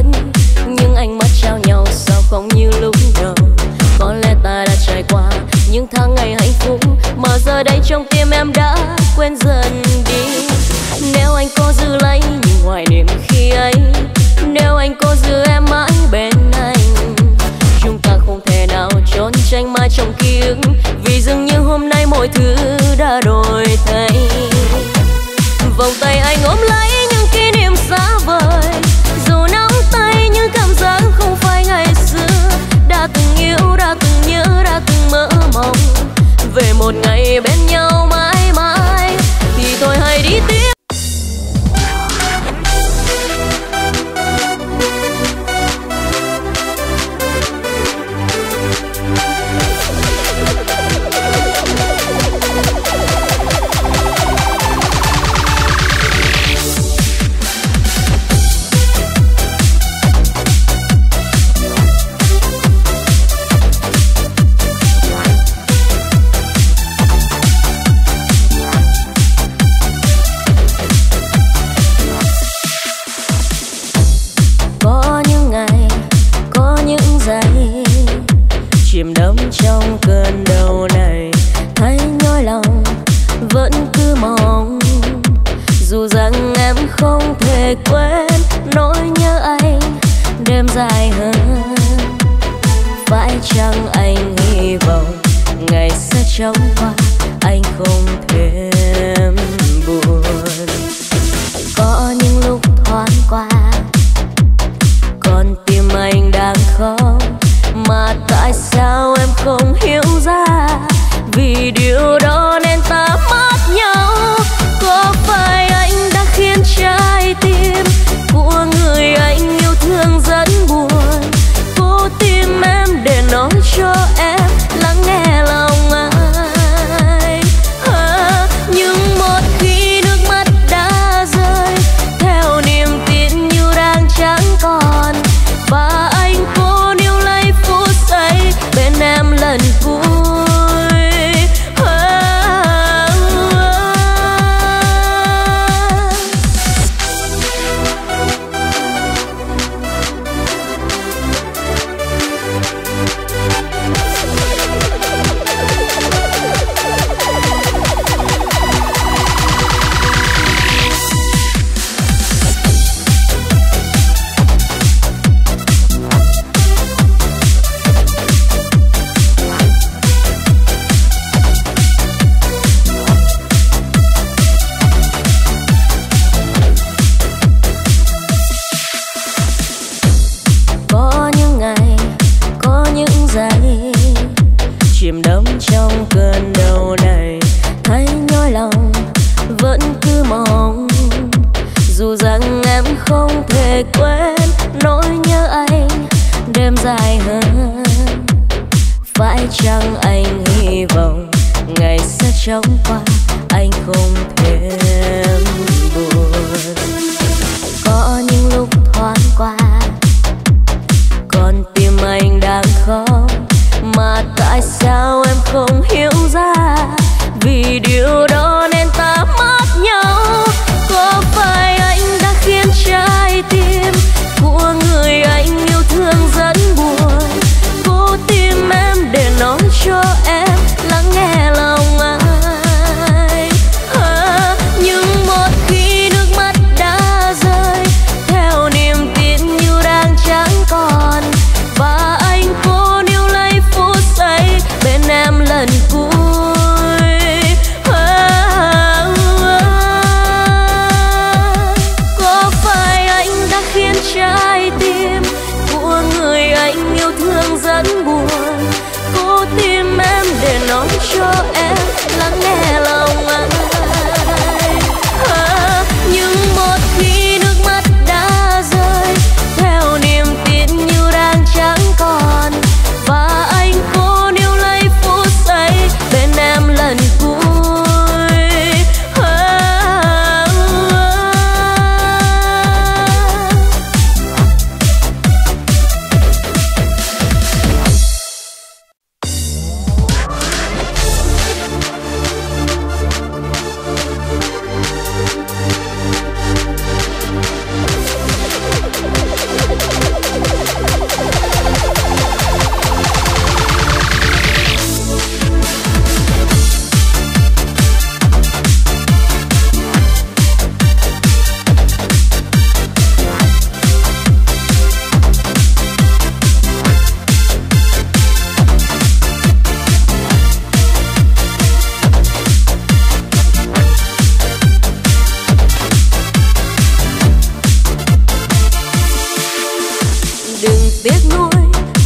những ánh mắt trao nhau sao không như lúc đầu. Có lẽ ta đã trải qua những tháng ngày hạnh phúc mà giờ đây trong tim em đã quên dần đi. Nếu anh có giữ lấy những hoài niệm khi ấy, nếu anh có giữ em mãi bên anh, chúng ta không thể nào trốn tránh mãi trong ký ức, vì dường như hôm nay mọi thứ đã đổi thay. Vòng tay anh ôm lấy những kỷ niệm xa vời, dù nắm tay những cảm giác không phải ngày xưa. Đã từng yêu, đã từng nhớ, đã từng mơ mộng về một ngày bên nhau mãi mãi, thì thôi hãy đi tiếp.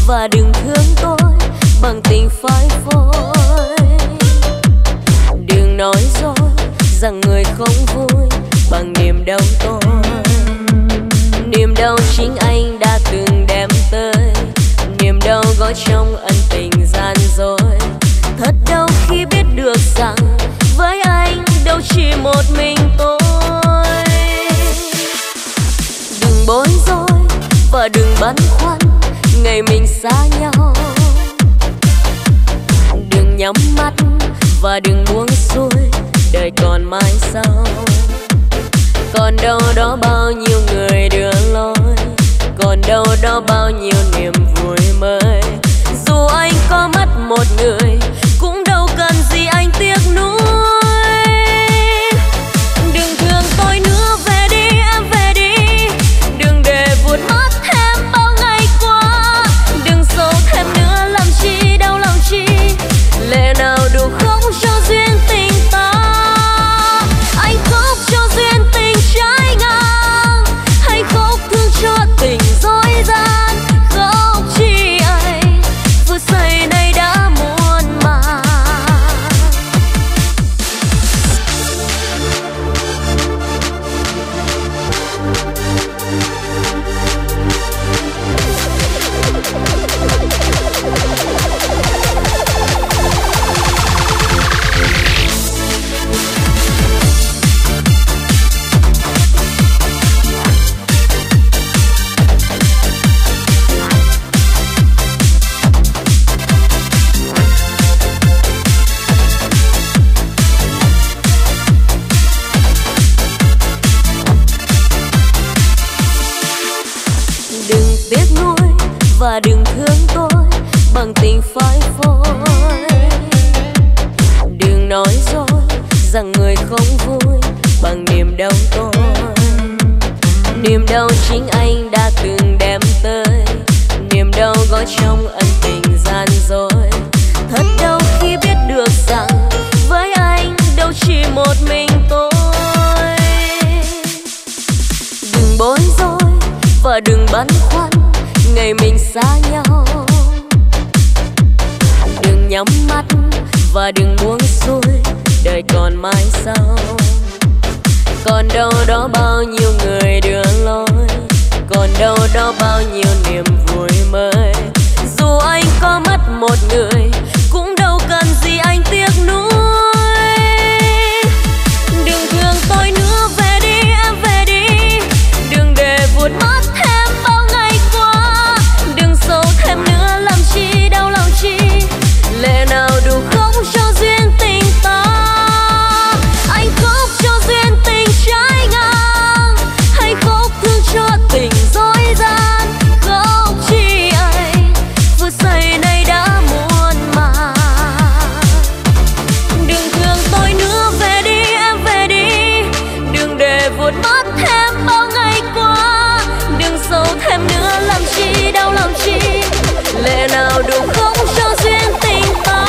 và đừng thương tôi bằng tình phai phôi. Đừng nói dối rằng người không vui bằng niềm đau tôi. Niềm đau chính anh đã từng đem tới, niềm đau gói trong ân tình gian dối. Thật đau khi biết được rằng với anh đâu chỉ một mình tôi. Đừng bối rối và đừng băn khoăn ngày mình xa nhau. Đừng nhắm mắt và đừng buông xuôi, đời còn mai sau. Còn đâu đó bao nhiêu người đưa lối, còn đâu đó bao nhiêu niềm vui mới. Dù anh có mất một người cũng đâu cần gì anh tiếc nuối. Đừng thương tôi nữa, về đi em về đi, đừng để buồn mất thêm bao ngày qua. Đừng sầu thêm nữa làm chi, đau lòng chi, lẽ nào đủ khóc cho duyên tình ta. Anh khóc cho duyên tình trái ngang, hay khóc thương cho tình dối gian. Khóc chi anh vừa say nay đã muộn mà. Và đừng thương tôi bằng tình phai phôi. Đừng nói dối rằng người không vui bằng niềm đau tôi. Niềm đau chính anh đã từng đem tới, niềm đau gói trong ân tình gian dối. Thật đau khi biết được rằng với anh đâu chỉ một mình tôi. Đừng bối rối và đừng băn khoăn ngày mình xa nhau. Đừng nhắm mắt và đừng buông xuôi, đời còn mai sau. Còn đâu đó bao nhiêu người đưa lối, còn đâu đó bao nhiêu niềm vui mới. Dù anh có mất một người cũng đâu cần gì anh tiếc nuối. Đừng thương tôi nữa, về đi em về đi, đừng để buồn mất thêm bao ngày qua. Đừng sầu thêm nữa làm chi, đau lòng chi, lẽ nào đủ khóc cho duyên tình ta. Anh khóc cho duyên tình trái ngang, hay khóc thương cho tình dối gian. Khóc chi anh vừa say nay đã muộn mà. Đừng thương tôi nữa, về đi em về đi, đừng để vụt mất thêm bao ngày qua. Đừng sầu thêm nữa làm chi, đau lòng chi, lẽ nào đủ khóc cho duyên tình ta.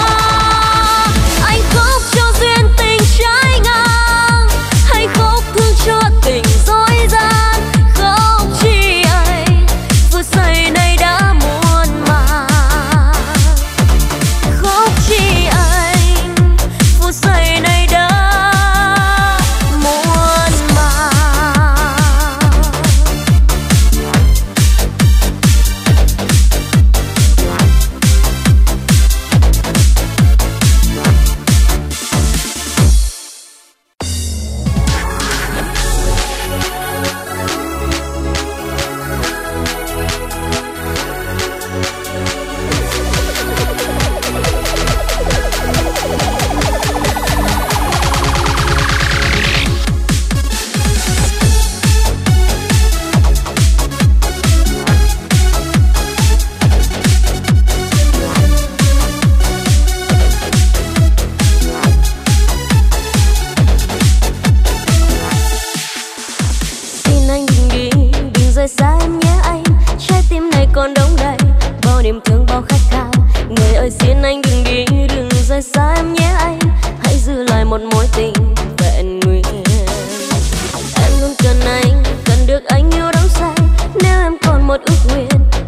Anh khóc cho duyên tình trái ngang, hay khóc thương cho tình dối gian. Khóc chi anh vừa say nay đã muộn mà. Khóc chi anh vừa say nay đã muộn mà.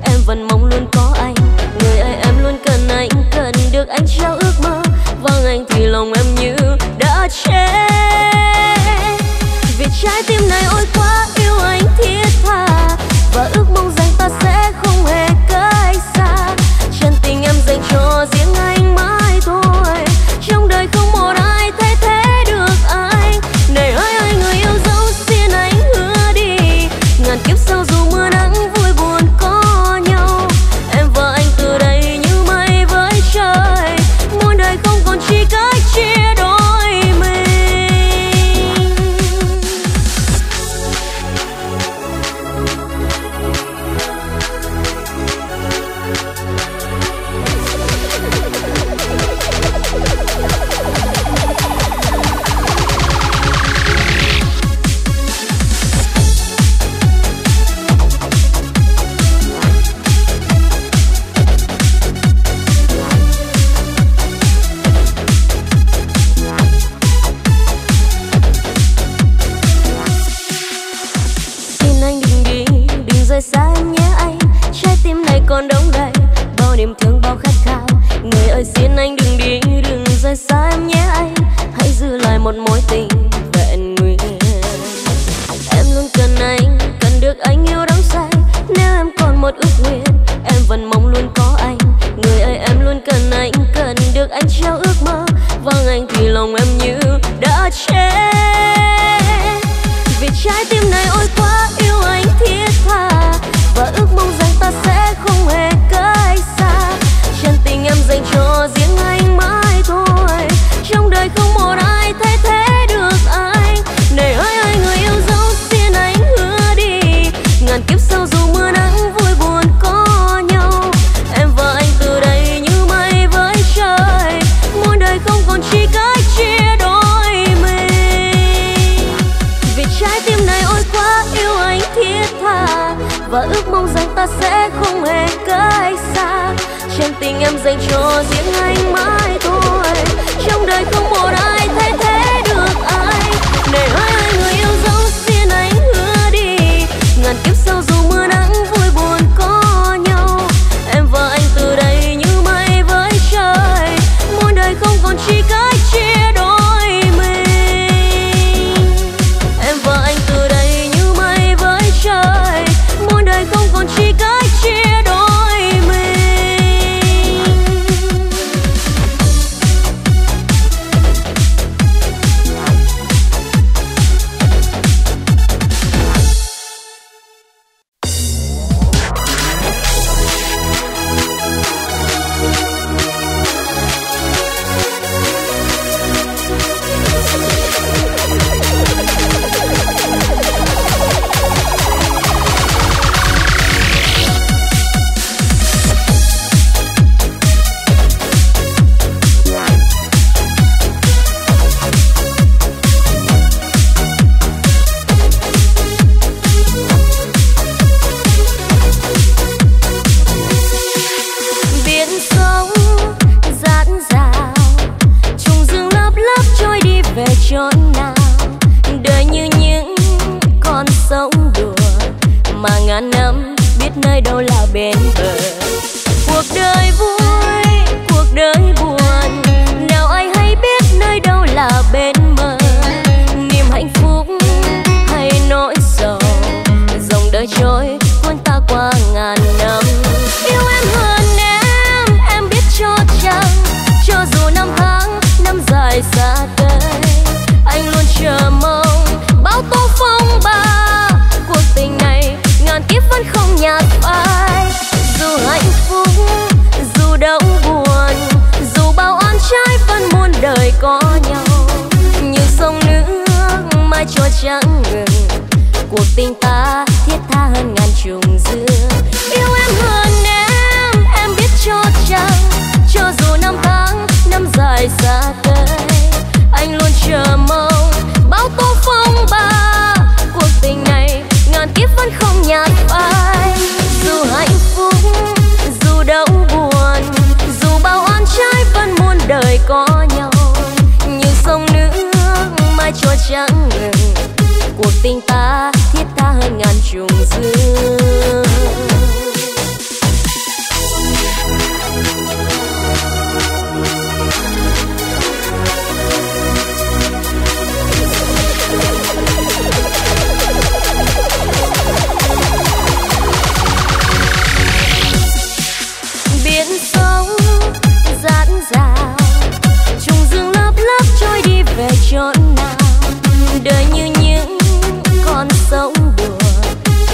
Anh vẫn mong luôn có anh.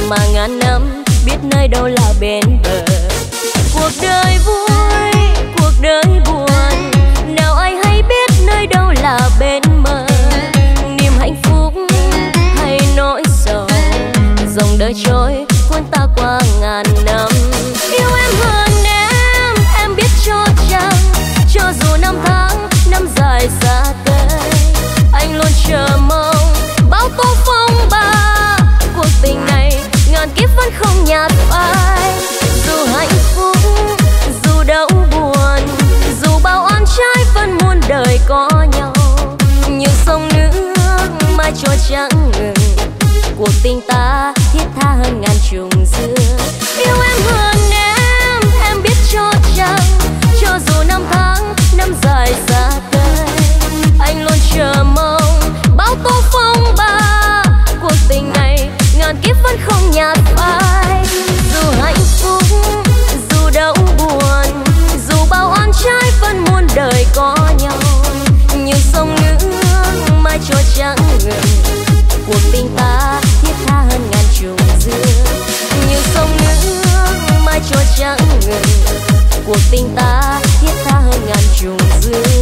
Mà ngàn nơi đâu là bên bờ. Cuộc đời vui, cuộc đời buồn, nào ai hay biết nơi đâu là bên bờ. Niềm hạnh phúc hay nỗi sầu, dòng đời trôi cuốn ta qua ngàn năm. Yêu em hơn em, em biết cho chăng, cho dù năm tháng năm dài xa tới, anh luôn chờ mong bao tố phong ba. Cuộc tình này ngàn kiếp vẫn không nhạt phai. Dù hạnh phúc, dù đau buồn, dù bao oan trái vẫn muôn đời có nhau. Nhưng sông nước mãi trôi chẳng ngừng, cuộc tình ta thiết tha hơn ngàn trùng dương. Yêu em hơn em, em biết cho chăng, cho dù năm tháng năm dài xa tới, anh luôn chờ mong bao tố phong ba. Cuộc tình này ngàn kiếp vẫn không nhạt phai. Dù hạnh phúc, dù đau buồn, dù bao oan trái vẫn muôn đời có nhau. Nhưng sông nước mãi trôi chẳng ngừng, cuộc tình ta thiết tha hơn ngàn trùng dương. Như sông nước mãi trôi chẳng ngừng, cuộc tình ta thiết tha hơn ngàn trùng dương.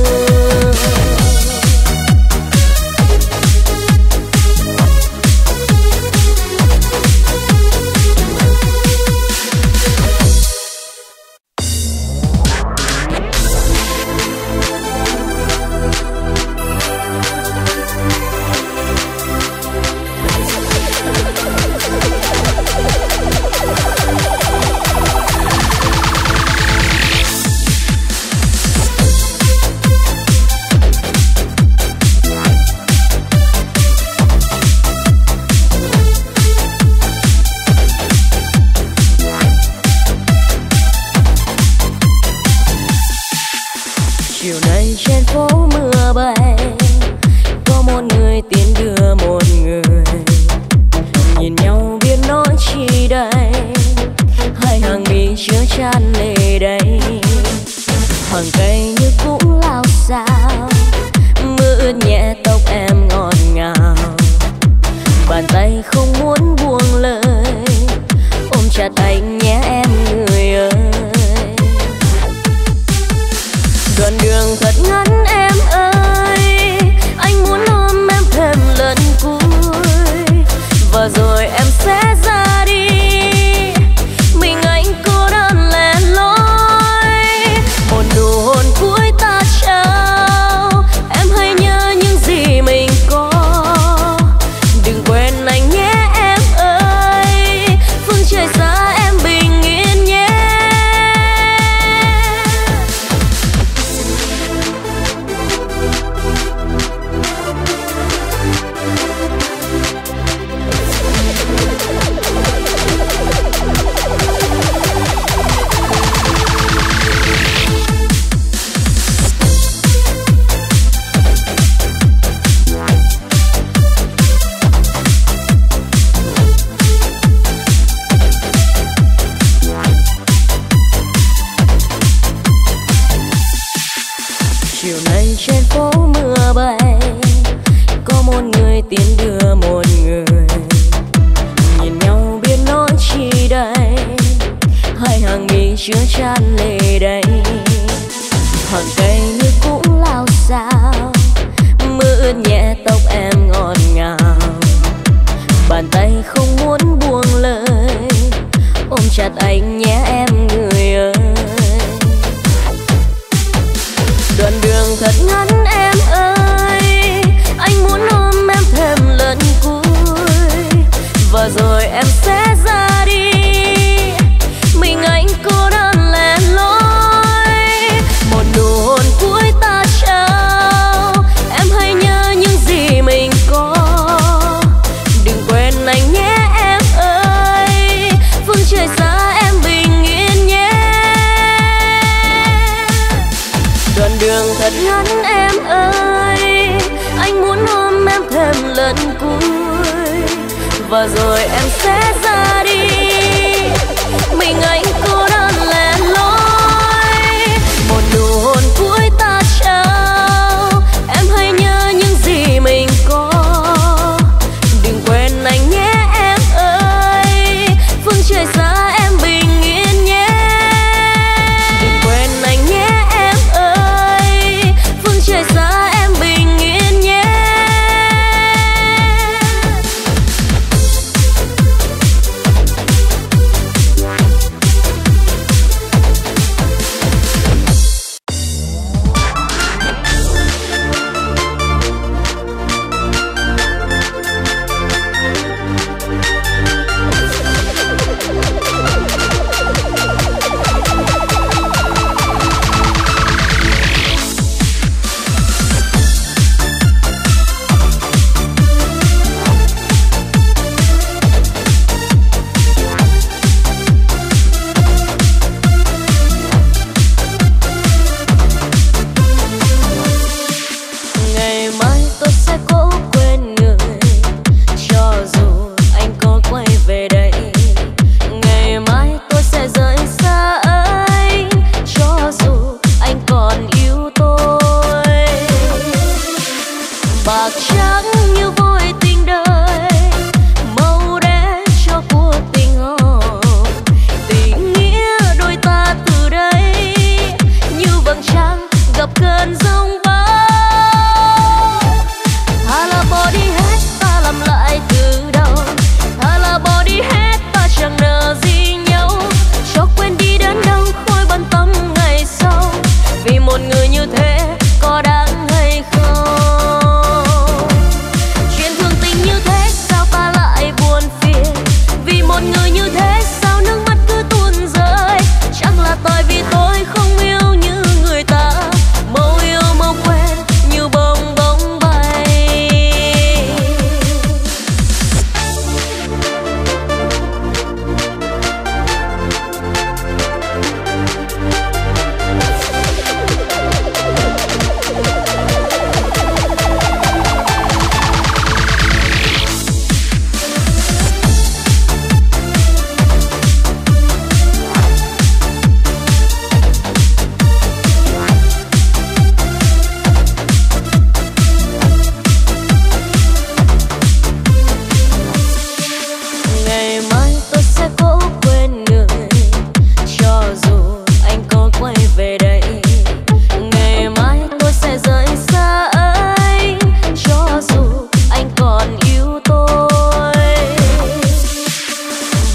Trời xa em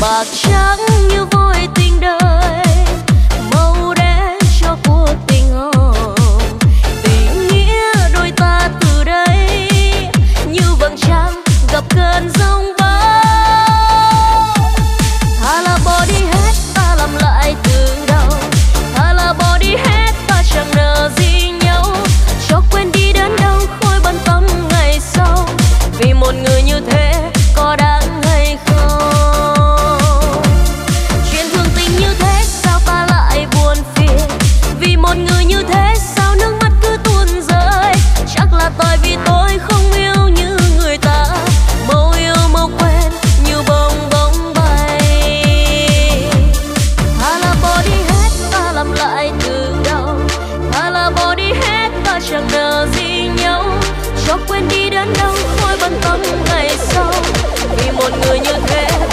bạc trắng như vôi tình đời, màu đen cho cuộc tình hồng. Tình nghĩa đôi ta từ đây như vầng trăng gặp cơn giông bão. Thà là bỏ đi hết ta làm lại từ đầu, thà là bỏ đi hết ta chẳng nợ gì nhau. Cho quên đi đến đâu khỏi bận tâm ngày sau, vì một người như thế có đáng hay không? Chuyện thương tình như thế sao ta lại buồn phiền, vì một người như thế sao nước mắt cứ tuôn rơi. Chắc là tôi vì tôi không yêu như người ta, màu yêu màu quen như bông bóng bay. Thà là bỏ đi hết ta làm lại từ đầu, thà là bỏ đi hết ta chẳng nợ gì nhau. Cho quên đi đến đâu khỏi bận tâm ngày sau, vì một người như thế.